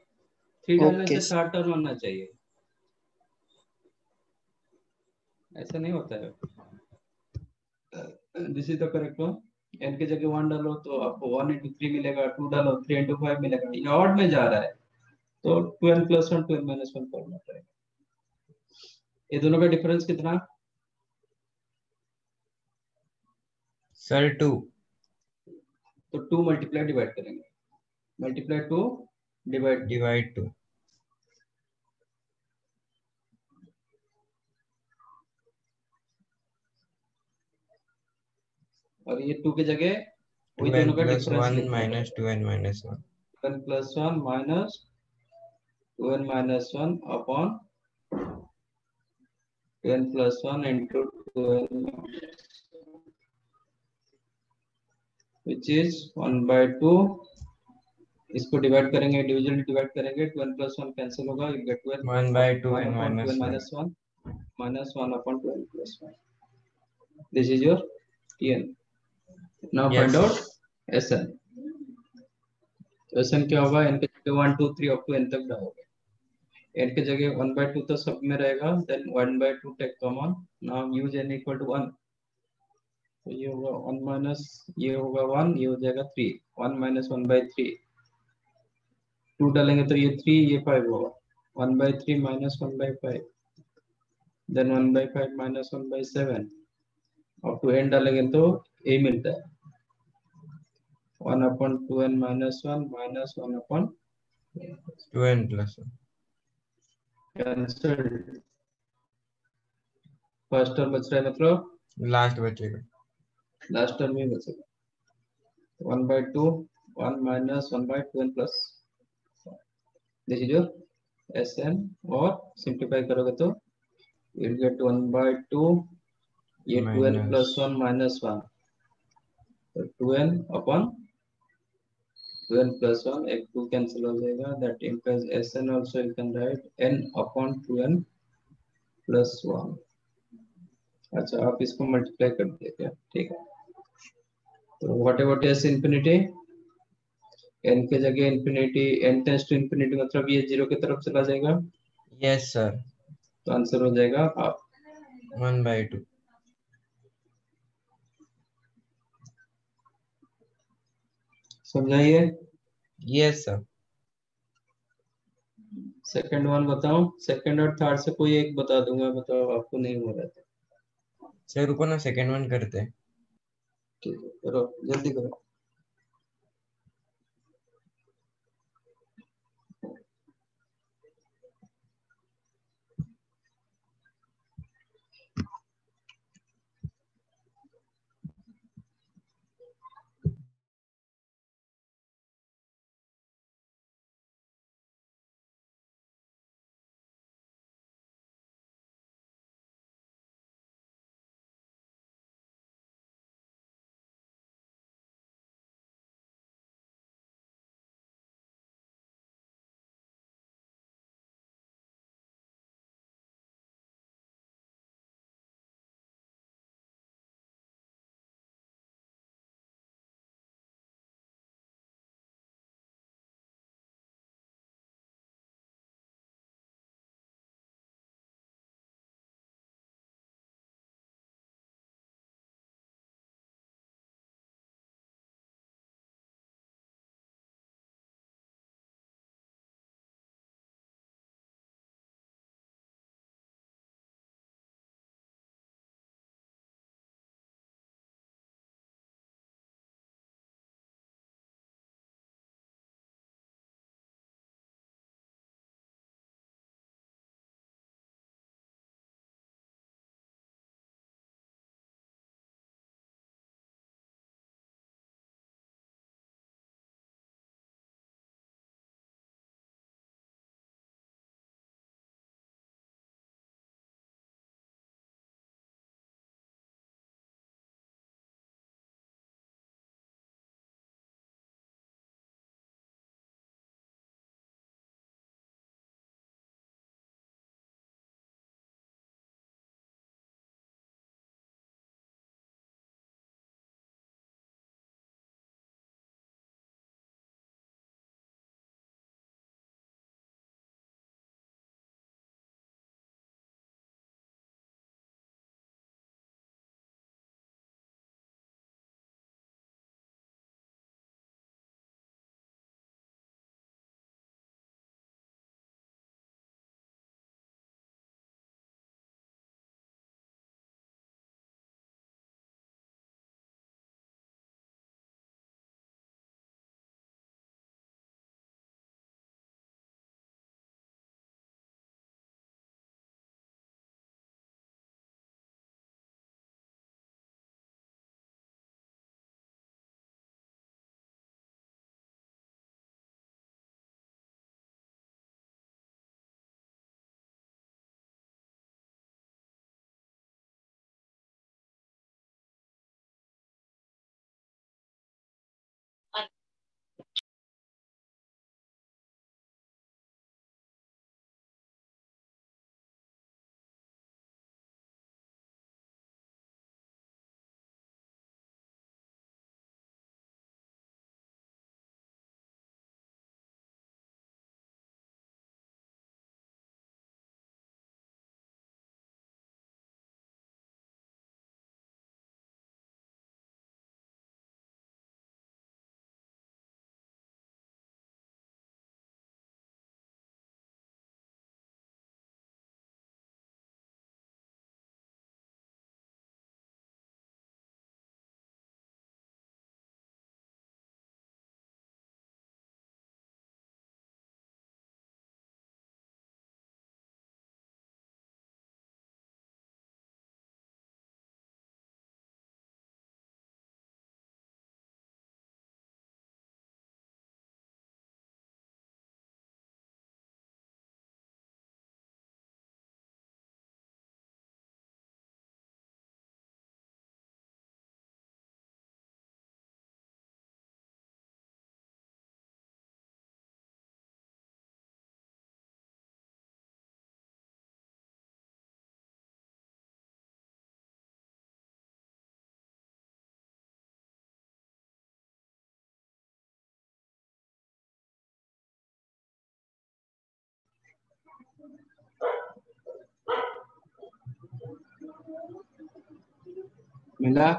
3 डालने से थर्ड टर्म आना चाहिए। ऐसा नहीं होता है। This is the correct one. n के जगह 1 डालो तो आपको 1 into 3 मिलेगा, 2 डालो 3 into 5 मिलेगा। ये ऑड में जा रहा है तो 2n plus 1 2n minus 1 form आता है। ये दोनों का डिफरेंस कितना सर? 2। तो 2 मल्टीप्लाई डिवाइड करेंगे, मल्टीप्लाई 2 डिवाइड 2। और ये 2 के जगह वही दोनों का difference 1 minus 2n minus 1 2n plus 1 minus 2n minus 1 upon 2n plus 1 into 2n which is 1/2। इसको डिवाइड करेंगे, इंडिविजुअली डिवाइड करेंगे। 2n plus 1 कैंसिल होगा, you get 12 1/2n minus 1 minus 1 upon 2n plus 1। This is your TN। Now find out SN। SN क्या होगा? n के जगह 1 2 3 up to n तक डालोगे। n के जगह 1/2 तो सब में रहेगा, then 1/2 take common। Now use n equal to 1। तो ये होगा 1 minus, ये होगा 1, ये हो जाएगा 3। 1 minus 1/3। 2 डालेंगे तो ये 3, ये 5 होगा। 1/3 minus 1/5, then 1/5 minus 1/7। अब टू एन डालेंगे तो ए मिलता है 1/2n minus 1 minus 1/2n plus 1। Cancel, first term बच रहा है मतलब लास्ट बचेगा, लास्ट टर्म ही बचेगा। 1/2 1 minus 1/2n plus this is your SN। और सिंप्लीफाई करोगे तो यू विल गेट 1/2 ये 2n plus 1 minus 1 तो 2n upon 2n plus 1 एक 2 कैंसिल हो जाएगा। That implies SN also you can write n upon 2n plus 1। अच्छा आप इसको मल्टीप्लाई कर दीजिए, ठीक है। तो whatever s infinity, n के जगह infinity, n tends to infinity मतलब ये 0 की तरफ चला जाएगा। Yes sir. तो आंसर हो जाएगा आप 1/2। समझाइए? Yes sir. सेकंड वन बताओ, सेकंड और थर्ड से कोई एक बता दूंगा, बताओ आपको नहीं हो रहा था सर। रुको ना सेकंड वन करते हैं, ठीक है करो जल्दी करो। मिला?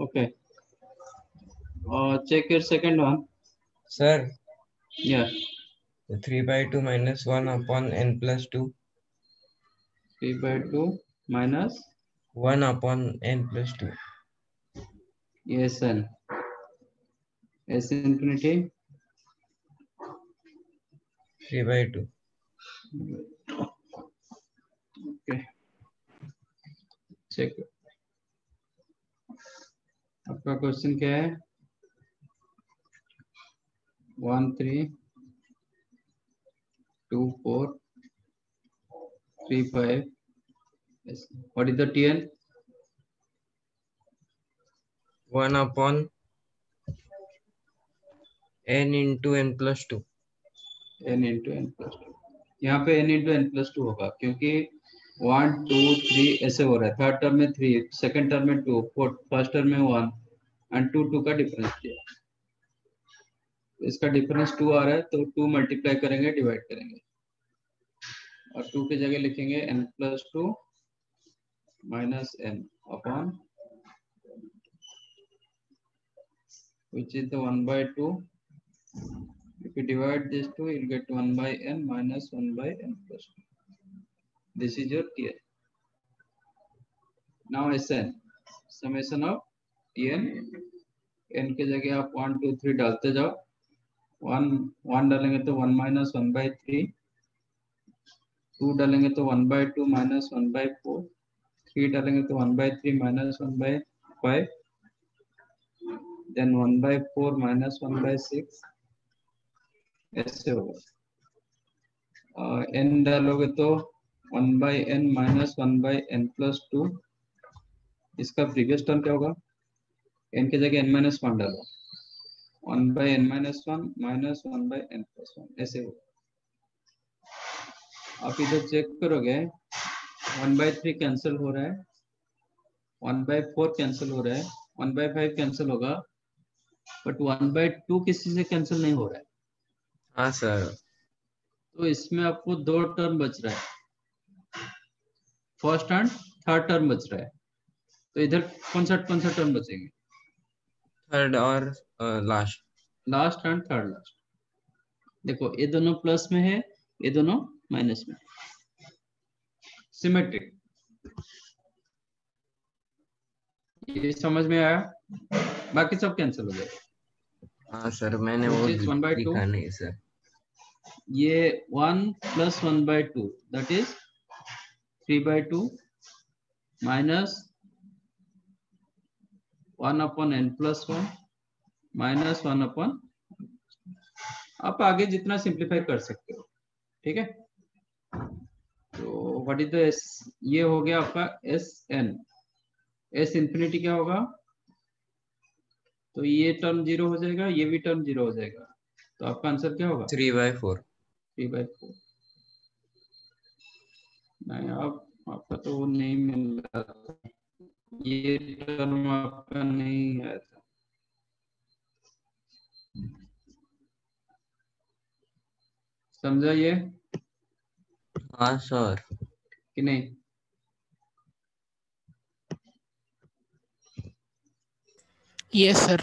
Okay. Check your second one. Sir. Yeah. 3/2 minus 1 upon n plus 2. 3/2 minus 1 upon n plus 2. Yes, sir. S infinity. 3/2. Okay. Check. आपका क्वेश्चन क्या है? 1 3 2 4 3 5. What is the TL? 1 upon n into n plus 2. यहाँ पे n into n plus 2 होगा क्योंकि 1 2 3 ऐसे हो रहा है. थर्ड टर्म में 3, सेकंड टर्म में 2, फर्स्ट टर्म में 1 एंड 2 का डिफरेंस दिया. इसका डिफरेंस 2 आ रहा है तो 2 मल्टीप्लाई करेंगे, डिवाइड करेंगे और 2 की जगह लिखेंगे n+2 minus n upon which is 1/2. If you divide these two, you'll get 1/n minus 1/n+2. This is your TL. Now SN, summation of TN. n के जगह आप 1 2 3 डालते जाओ. 1 डालेंगे तो 1 minus 1/3. 2 डालेंगे तो 1/2 minus 1/4. 3 डालेंगे तो 1/3 minus 1/5. Then 1/4 minus 1/6. ऐसे होगा. n डालोगे तो 1/n माइनस 1/n+2. इसका प्रीवियस टर्म क्या होगा? n के जगह n-1 डालो. 1/n-1 माइनस 1/n+1 ऐसे होगा. आप इधर चेक करोगे 1/3 कैंसिल हो रहा है, 1/4 कैंसिल हो रहा है, 1/5 कैंसिल होगा, बट 1/2 किसी से कैंसिल नहीं हो रहा है. हाँ सर. तो इसमें आपको 2 टर्म बच रहा है, फर्स्ट एंड थर्ड टर्म बच रहा है. तो इधर कौन सा टर्म बचेंगे? थर्ड और लास्ट एंड थर्ड लास्ट. देखो ये दोनों प्लस में है, ये दोनों माइनस में. सिमेट्रिक. ये समझ में आया? बाकी सब कैंसिल हो जाएगा. हाँ सर, मैंने वो लिखा नहीं सर. ये 1 + 1/2 that is 3/2 minus 1 upon n+1 minus 1 upon. आप आगे जितना सिंप्लीफाई कर सकते हो, ठीक है. तो व्हाट इज द एस? ये हो गया आपका SN. S इंफिनिटी क्या होगा? तो ये टर्म 0 हो जाएगा, ये भी टर्म 0 हो जाएगा. तो आपका आंसर क्या होगा? 3/4. नहीं, आपका तो वो नहीं मिल रहा था, ये टर्म आपका नहीं आया था. समझा ये? हाँ सर. कि नहीं? Yes sir.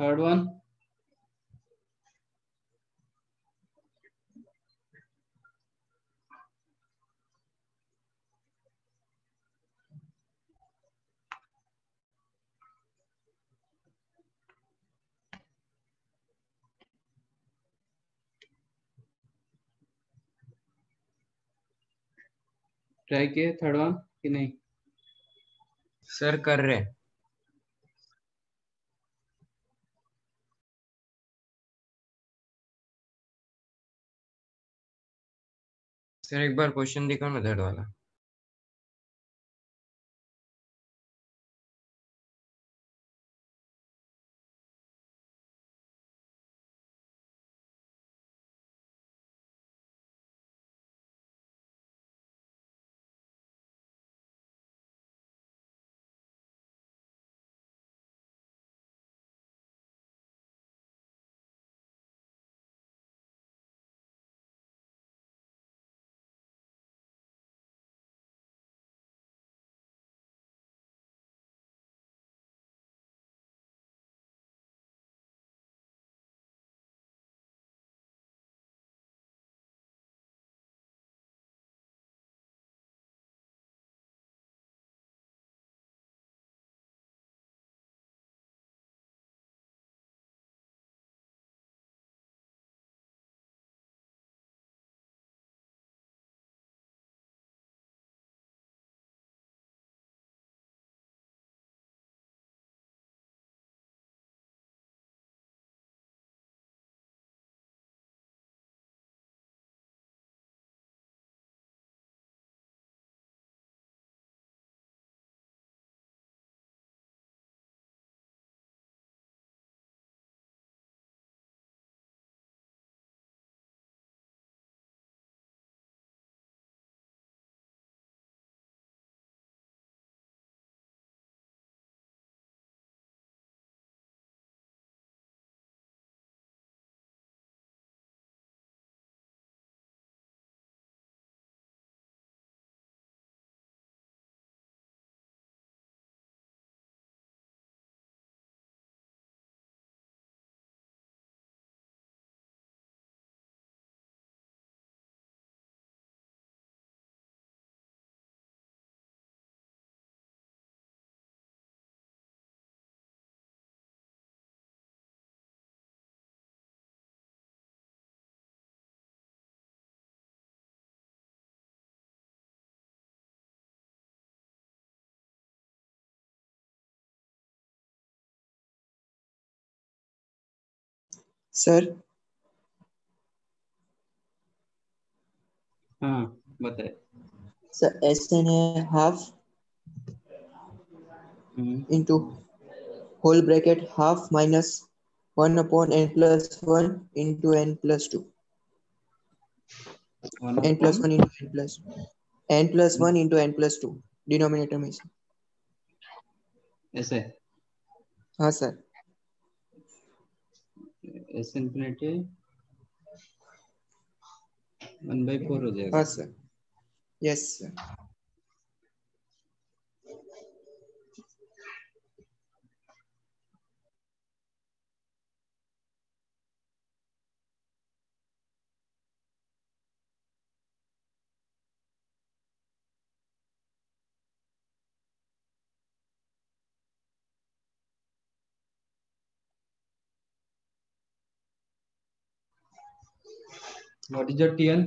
Third one. Try किए थर्ड वन कि नहीं सर? कर रहे हैं। सर एक बार क्वेश्चन दिखाओ ना थर्ड वाला। सर हाँ बताए सर। एसएन है half into whole bracket half minus 1/n+1 into n+2 n+1 into n+2 denominator में ऐसे। हाँ सर S infinity 1/4 हो जाएगा। हाँ sir. Yes sir. What is your TN?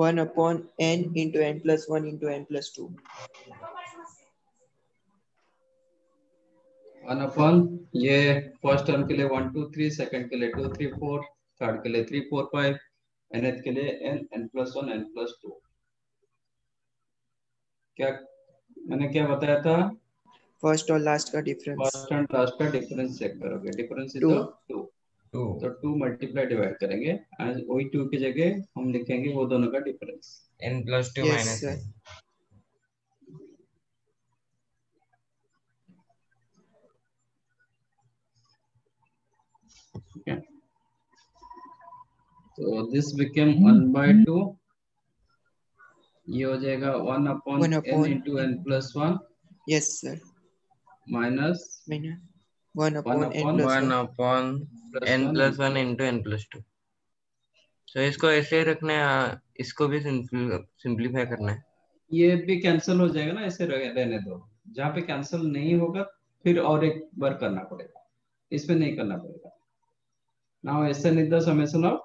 1/n into n+1 into n+2. 1 upon ये first term के लिए 1 2 3, second के लिए 2 3 4, थर्ड के लिए 3 4 5, nth के लिए n n+1 n+2। क्या मैंने क्या बताया था? फर्स्ट और लास्ट का डिफरेंस। फर्स्ट एंड लास्ट का डिफरेंस चेक करोगे। डिफरेंस इज 2 तो 2 मल्टीप्लाई डिवाइड करेंगे और वही 2 की जगह हम लिखेंगे वो दोनों का डिफरेंस n+2 माइनस। तो दिस बिकेम 1/2। ये हो जाएगा 1/n into n+1। Yes sir. minus 1 upon n plus 1 into n plus 2. तो इसको ऐसे रखना है, इसको भी सिंपलीफाई करना है, ये भी कैंसिल हो जाएगा ना, ऐसे रहने दो, जहाँ पे कैंसिल नहीं होगा फिर और एक बार करना पड़ेगा, इसमें नहीं करना पड़ेगा ना। ऐसे नहीं तो समेशन ऑफ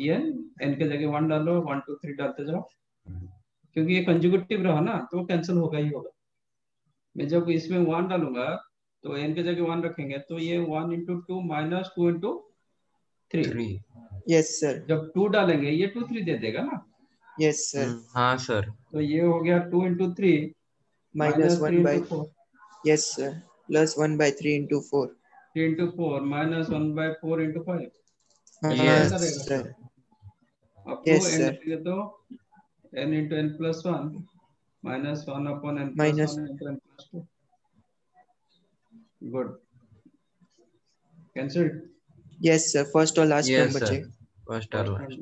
tn, n के जगह 1 डालो, 1 2 3 डालते जाओ, क्योंकि ये कंजुगेटिव रहा ना तो कैंसिल होगा ही होगा। मैं जब इसमें 1 डालूंगा तो n के जगह 1 रखेंगे, तो ये 1 into 2 minus 2 into 3। Yes sir. जब 2 डालेंगे ये 2 3 दे देगा ना। Yes sir. हाँ सर। तो ये हो गया 2 into 3 minus 1 by 4। Yes sir. Plus 1 by 3 into 4। 3 into 4 minus 1 by 4 into 5। Yes sir. अब तो n into n plus 1 minus 1 upon n plus 1 into n plus 2। Good. Cancel. Yes sir, first और last term बचेगा, first और last,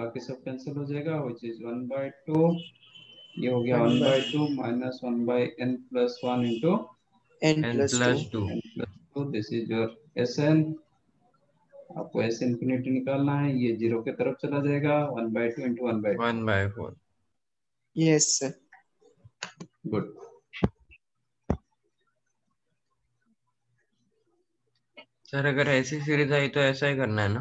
बाकी सब cancel हो जाएगा, which is 1 by 2। ये हो गया 1 by 2 minus 1 by n plus 1 into n plus 2। This is your sn। आपको ऐसे इनफिनिटी निकालना है, ये जीरो के तरफ चला जाएगा, 1 by 2 into 1 by 4। Yes sir. Good. Sir अगर ऐसी सीरीज आई तो ऐसा ही करना है ना।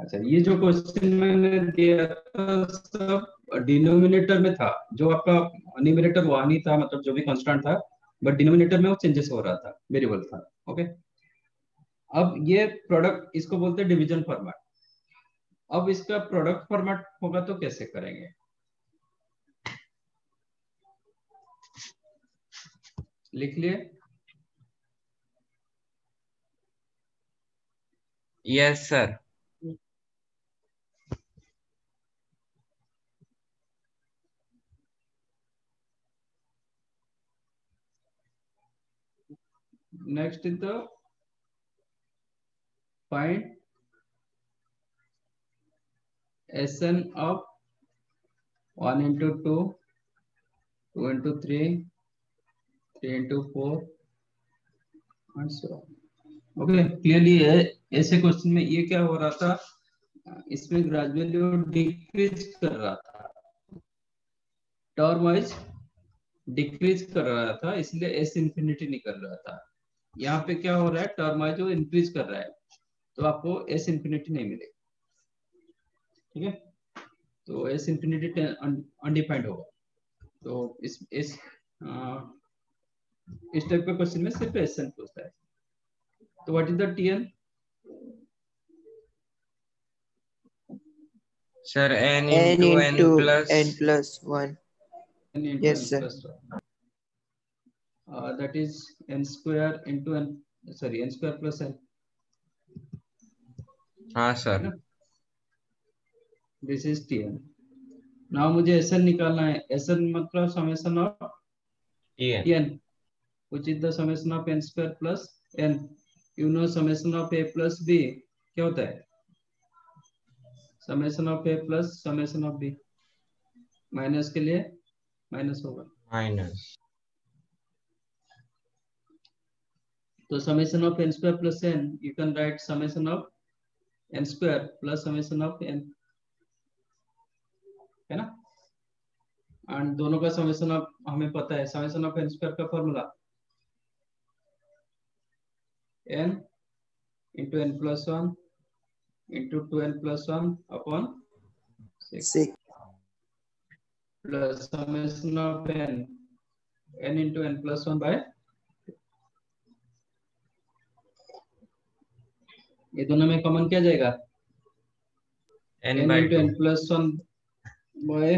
अच्छा, ये जो क्वेश्चन मैंने दिया था सब डिनोमिनेटर में था, जो आपका न्यूमरेटर वहां नहीं था, मतलब जो भी कांस्टेंट था, बट डिनोमिनेटर में वो चेंजेस हो रहा था, वेरिएबल था। ओके, अब ये प्रोडक्ट, इसको बोलते हैं डिवीजन फॉर्मेट। अब इसका प्रोडक्ट फॉर्मेट होगा तो कैसे करेंगे? लिख लिए? Yes sir. Next is the find Sn of 1 into 2 2 into 3 3 into 4 and so on। okay, clearly ऐसे क्वेश्चन में ये क्या हो रहा था, इसमें ग्रेजुअली डिक्रीज कर रहा था, टर्म वाइज डिक्रीज कर रहा था, इसलिए एस इंफिनिटी नहीं कर रहा था। यहाँ पे क्या हो रहा है, टर्म वाइज वो इंक्रीज कर रहा है, तो आपको एस इंफिनिटी नहीं मिलेगी, ठीक है। तो एस इंफिनिटी अनडिफाइंड होगा। तो इस टाइप के क्वेश्चन में सिर्फ एस एन पूछता है। तो what is the TN sir? n into n plus 1। Yes sir. That is n square plus n। हाँ sir. This is Tn। Now मुझे Sn निकालना है। Sn मतलब summation of Tn, which is the summation of n square plus n। You know summation of a plus b क्या होता है? Summation of a plus summation of b। Minus के लिए minus होगा, माइनस। तो summation of n square plus n, you can write summation of n square plus summation of n, है ना। और दोनों का समेशन ऑफ हमें पता है, समेशन ऑफ n square का formula n into n plus 1 into 2n plus 1 upon 6 plus summation of n into n plus 1 by। ये दोनों में कॉमन क्या जाएगा, n into n plus 1 by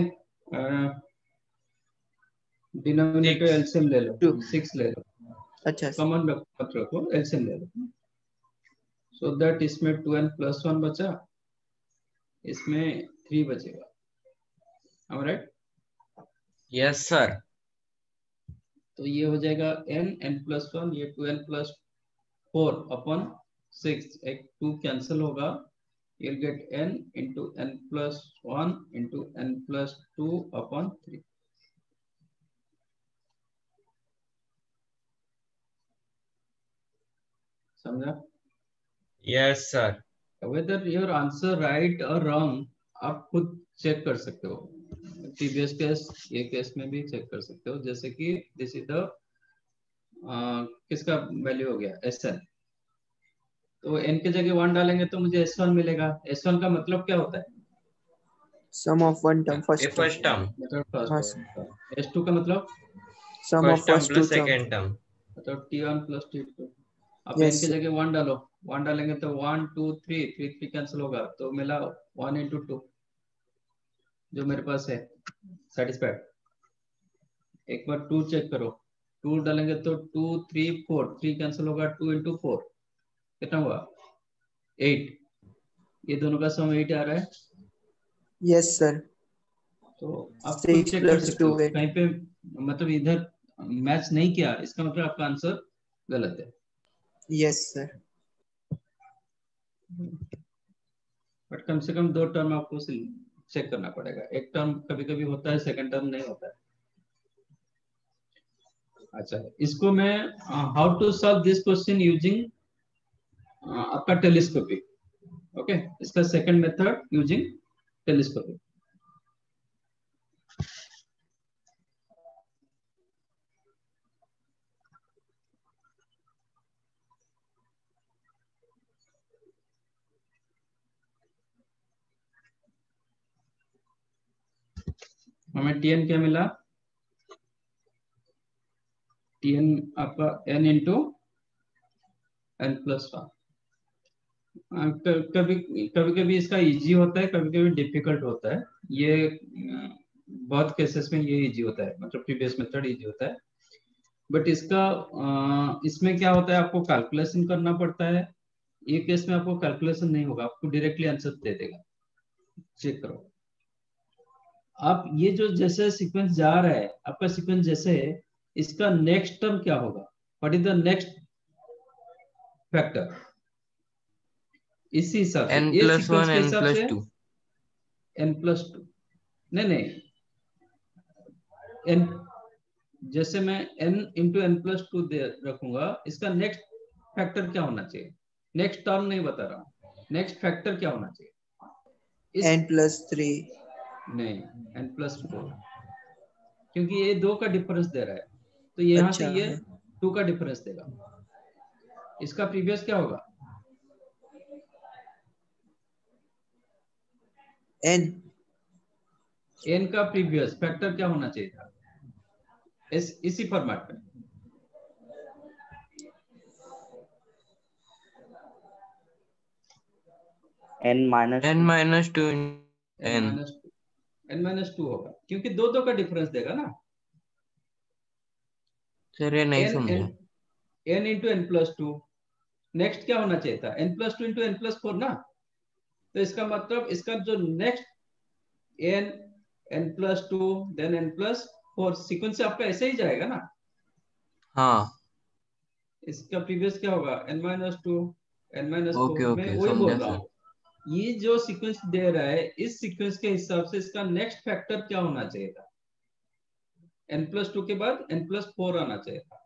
denominator LCM ले लो, 6 ले लो। अच्छा, कॉमन रखो, एलसीएम ले लो। सो दैट इसमें 2n plus 1 बचा, इसमें 3 बचेगा। All right? Yes sir. तो ये हो जाएगा n n plus 1, ये 2n plus 4 अपॉन 6। एक 2 कैंसिल होगा, you will get n into n plus 1 into n plus 2 upon 3। समझा? Yes sir. Whether your answer right or wrong, आप खुद चेक कर सकते हो। प्रीवियस केस, ये केस में भी चेक कर सकते हो। जैसे कि दिस इज द किसका वैल्यू हो गया एसएन, तो एन के जगह 1 डालेंगे तो मुझे एस1 मिलेगा। एस1 का मतलब क्या होता है? Sum of one term first term, मतलब S2 का मतलब sum of first term plus second term, मतलब T1 plus T2। अब yes. इनके जगह 1 डालो, 1 डालेंगे तो 1 2 3 3 3 कैंसिल होगा, तो मिला 1 into 2 जो मेरे पास है satisfied। एक बार 2 चेक करो, 2 डालेंगे तो 2 3 4 3 कैंसिल होगा, 2 into 4 कितना हुआ 8। ये दोनों का सम 8 आ रहा है। Yes sir. तो आप चेक कर सकते हो, कहीं पे मतलब इधर मैच नहीं किया, इसका मतलब आपका आंसर गलत है। Yes sir. बट कम से कम 2 टर्म आपको चेक करना पड़ेगा। एक टर्म कभी कभी होता है, सेकंड टर्म नहीं होता है। अच्छा, इसको मैं how to solve this question using आपका टेलीस्कोपिक, ओके, इसका सेकंड मेथड यूजिंग टेलीस्कोपिक। हमें टीएन क्या मिला? टीएन आपका n into n+1। कभी कभी इसका इजी होता है, कभी कभी डिफिकल्ट होता है। ये बहुत केसेस में ये इजी होता है, मतलब प्रीवियस मेथड इजी होता है। बट इसका इसमें क्या होता है, आपको कैलकुलेशन करना पड़ता है। ये केस में आपको कैलकुलेशन नहीं होगा, आपको डायरेक्टली आंसर दे देगा। चेक करो आप, ये जो जैसे सीक्वेंस जा रहा है, आपका सीक्वेंस जैसे है, इसका नेक्स्ट टर्म क्या होगा, what is the next factor. इसी हिसाब से n+1 n+2 नहीं n, जैसे मैं n into n+2 दे रखूंगा, इसका नेक्स्ट फैक्टर क्या होना चाहिए, नेक्स्ट टर्म नहीं बता रहा हूँ, नेक्स्ट फैक्टर क्या होना चाहिए। n+3 नहीं, n+4, क्योंकि ये 2 का डिफरेंस दे रहा है, तो यहाँ से ये 2 का डिफरेंस देगा। इसका प्रीवियस क्या होगा, n का प्रीवियस फैक्टर क्या होना चाहिए था, इसी फॉर्मेट में। n minus 2 होगा, क्योंकि 2 का डिफरेंस देगा ना। सर ये नहीं समझा। n into n+2 नेक्स्ट क्या होना चाहिए था, n+2 into n+4 ना। तो इसका मतलब इसका जो next n n+2 then n+4 sequence से आपका ऐसे ही जाएगा ना। हाँ, इसका प्रीवियस क्या होगा, n minus 2 n minus 4। मैं वही बोल रहा हूँ, ये जो सीक्वेंस दे रहा है, इस सीक्वेंस के हिसाब से इसका नेक्स्ट फैक्टर क्या होना चाहिए था। n+2 के बाद n+4 आना चाहिए था,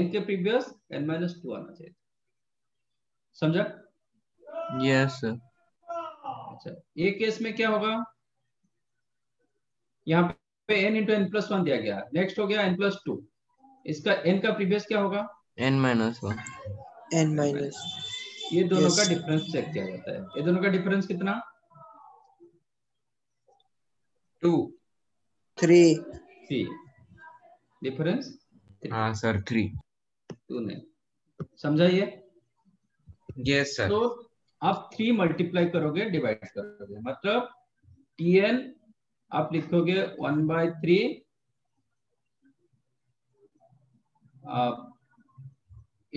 n के प्रीवियस n-2 आना चाहिए था। समझा? Yes sir. अच्छा, ये केस में क्या होगा, यहाँ पे n into n+1 दिया गया, नेक्स्ट हो गया n+2, इसका n का प्रीवियस क्या होगा, n minus 1। ये दोनों का डिफरेंस चेक किया जाता है। ये दोनों का डिफरेंस कितना, 2 3 3 डिफरेंस। हाँ सर, 3 2 नहीं, समझाइए। Yes sir. तो आप 3 मल्टीप्लाई करोगे, डिवाइड करोगे, मतलब टीएन आप लिखोगे 1/3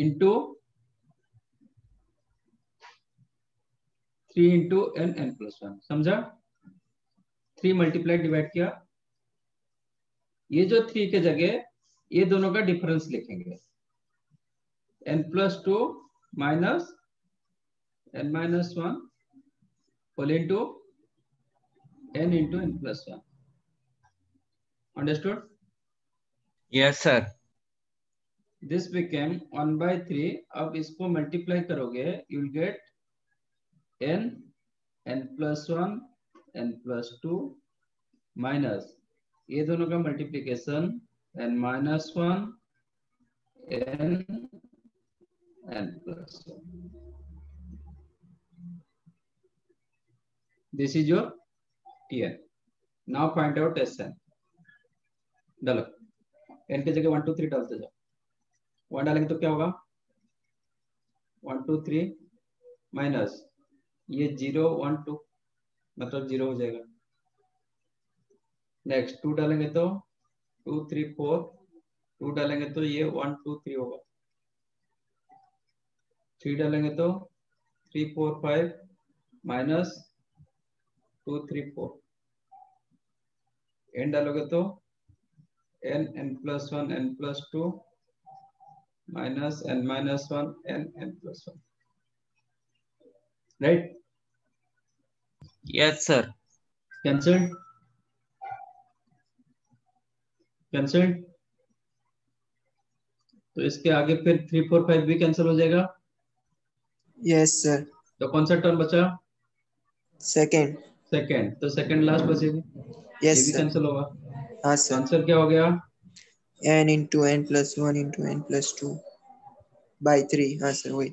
इंटू 3 into n n+1। समझा? 3 मल्टीप्लाई डिवाइड किया, ये जो 3 के जगह ये दोनों का डिफरेंस लिखेंगे, n+2 - n-1 whole into n into n+1। Understood? Yes sir. This became 1/3। अब इसको मल्टीप्लाई करोगे you will get N, N plus 1, N plus 2 minus ये दोनों का multiplication N minus 1, N N plus 1। This is your TN. Now find out SN. डालो N की जगह 1 2 3 डालते जाओ। 1 डालेंगे तो क्या होगा 1 2 3 माइनस ये 0 1 2 मतलब 0 हो जाएगा। नेक्स्ट 2 डालेंगे तो 2 3 4, 2 डालेंगे तो ये 1 2 3 होगा। 3 डालेंगे तो 3 4 5 माइनस 2 3 4। एन डालोगे तो N N plus 1, N plus 2 minus one and n plus one, right? Yes, sir. Cancelled. तो इसके आगे फिर 3 4 5 भी कैंसिल हो जाएगा। Yes, sir. तो कौन सा टर्म बचा? Second. तो second last बचेगी। Yes, sir. कैंसिल होगा। हाँ sir. आंसर क्या हो गया? n into n plus 1 into n plus 2 by 3। हाँ सर वही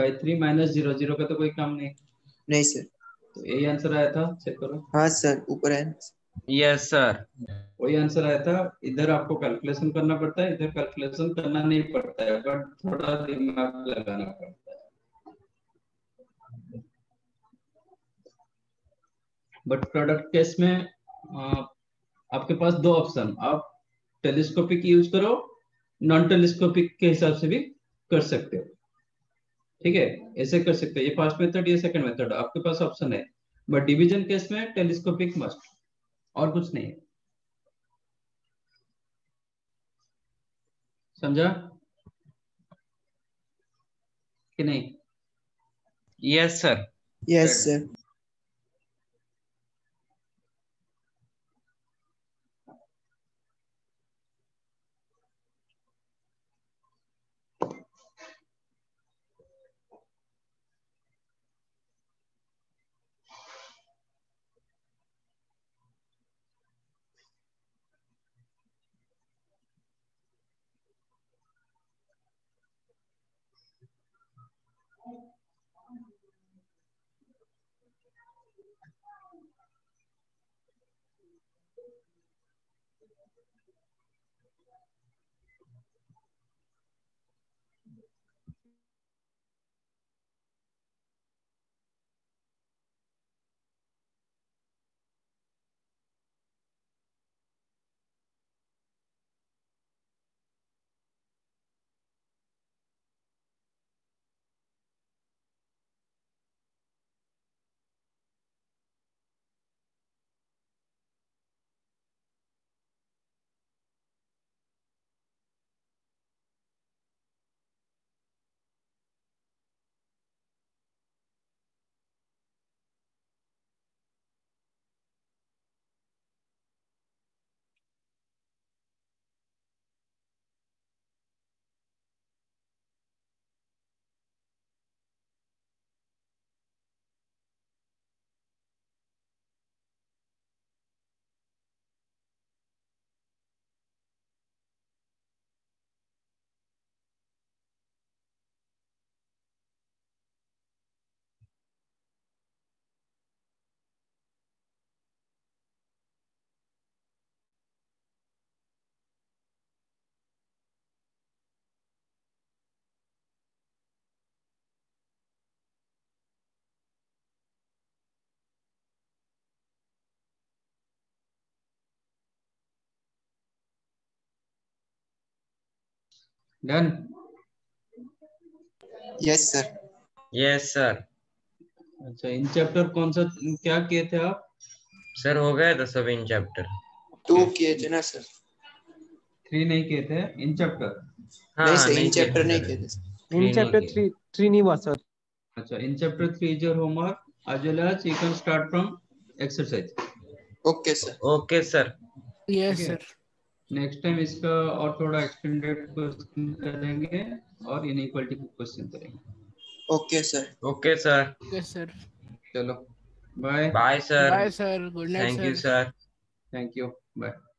by 3 minus 0 0 का तो कोई काम नहीं सर। तो यही आंसर आया था, चेक करो। हाँ सर ऊपर है। यस सर वही आंसर आया था। इधर आपको कैलकुलेशन करना पड़ता है, इधर कैलकुलेशन करना नहीं पड़ता है, बट थोड़ा दिमाग लगाना पड़ता है। बट प्रोडक्ट केस में आपके पास 2 ऑप्शन, आप टेलीस्कोपिक यूज करो, नॉन टेलीस्कोपिक के हिसाब से भी कर सकते हो। ठीक है ऐसे कर सकते हो। ये फर्स्ट मेथड ये सेकंड मेथड आपके पास ऑप्शन है, बट डिवीजन केस में टेलीस्कोपिक मस्ट, और कुछ नहीं है। समझा कि नहीं? Yes sir. Yes sir. Done. Yes sir. Yes sir. अच्छा इन चैप्टर कौन सा क्या किए थे आप सर? हो गए तो सब इन चैप्टर 2 किए थे ना सर? 3 नहीं किए थे इन चैप्टर? हाँ इन चैप्टर नहीं किए थे। इन चैप्टर 3 नहीं हुआ सर। अच्छा in chapter 3 is your homework as well as you can start from exercise. Okay sir. Okay sir. Yes sir. Next time इसका और थोड़ा एक्सटेंडेड क्वेश्चन करेंगे और इनइक्वालिटी का क्वेश्चन करेंगे। Okay sir. Okay sir. Okay sir. चलो bye. Bye sir. Bye sir. Good night sir. Thank you sir. Thank you. Bye.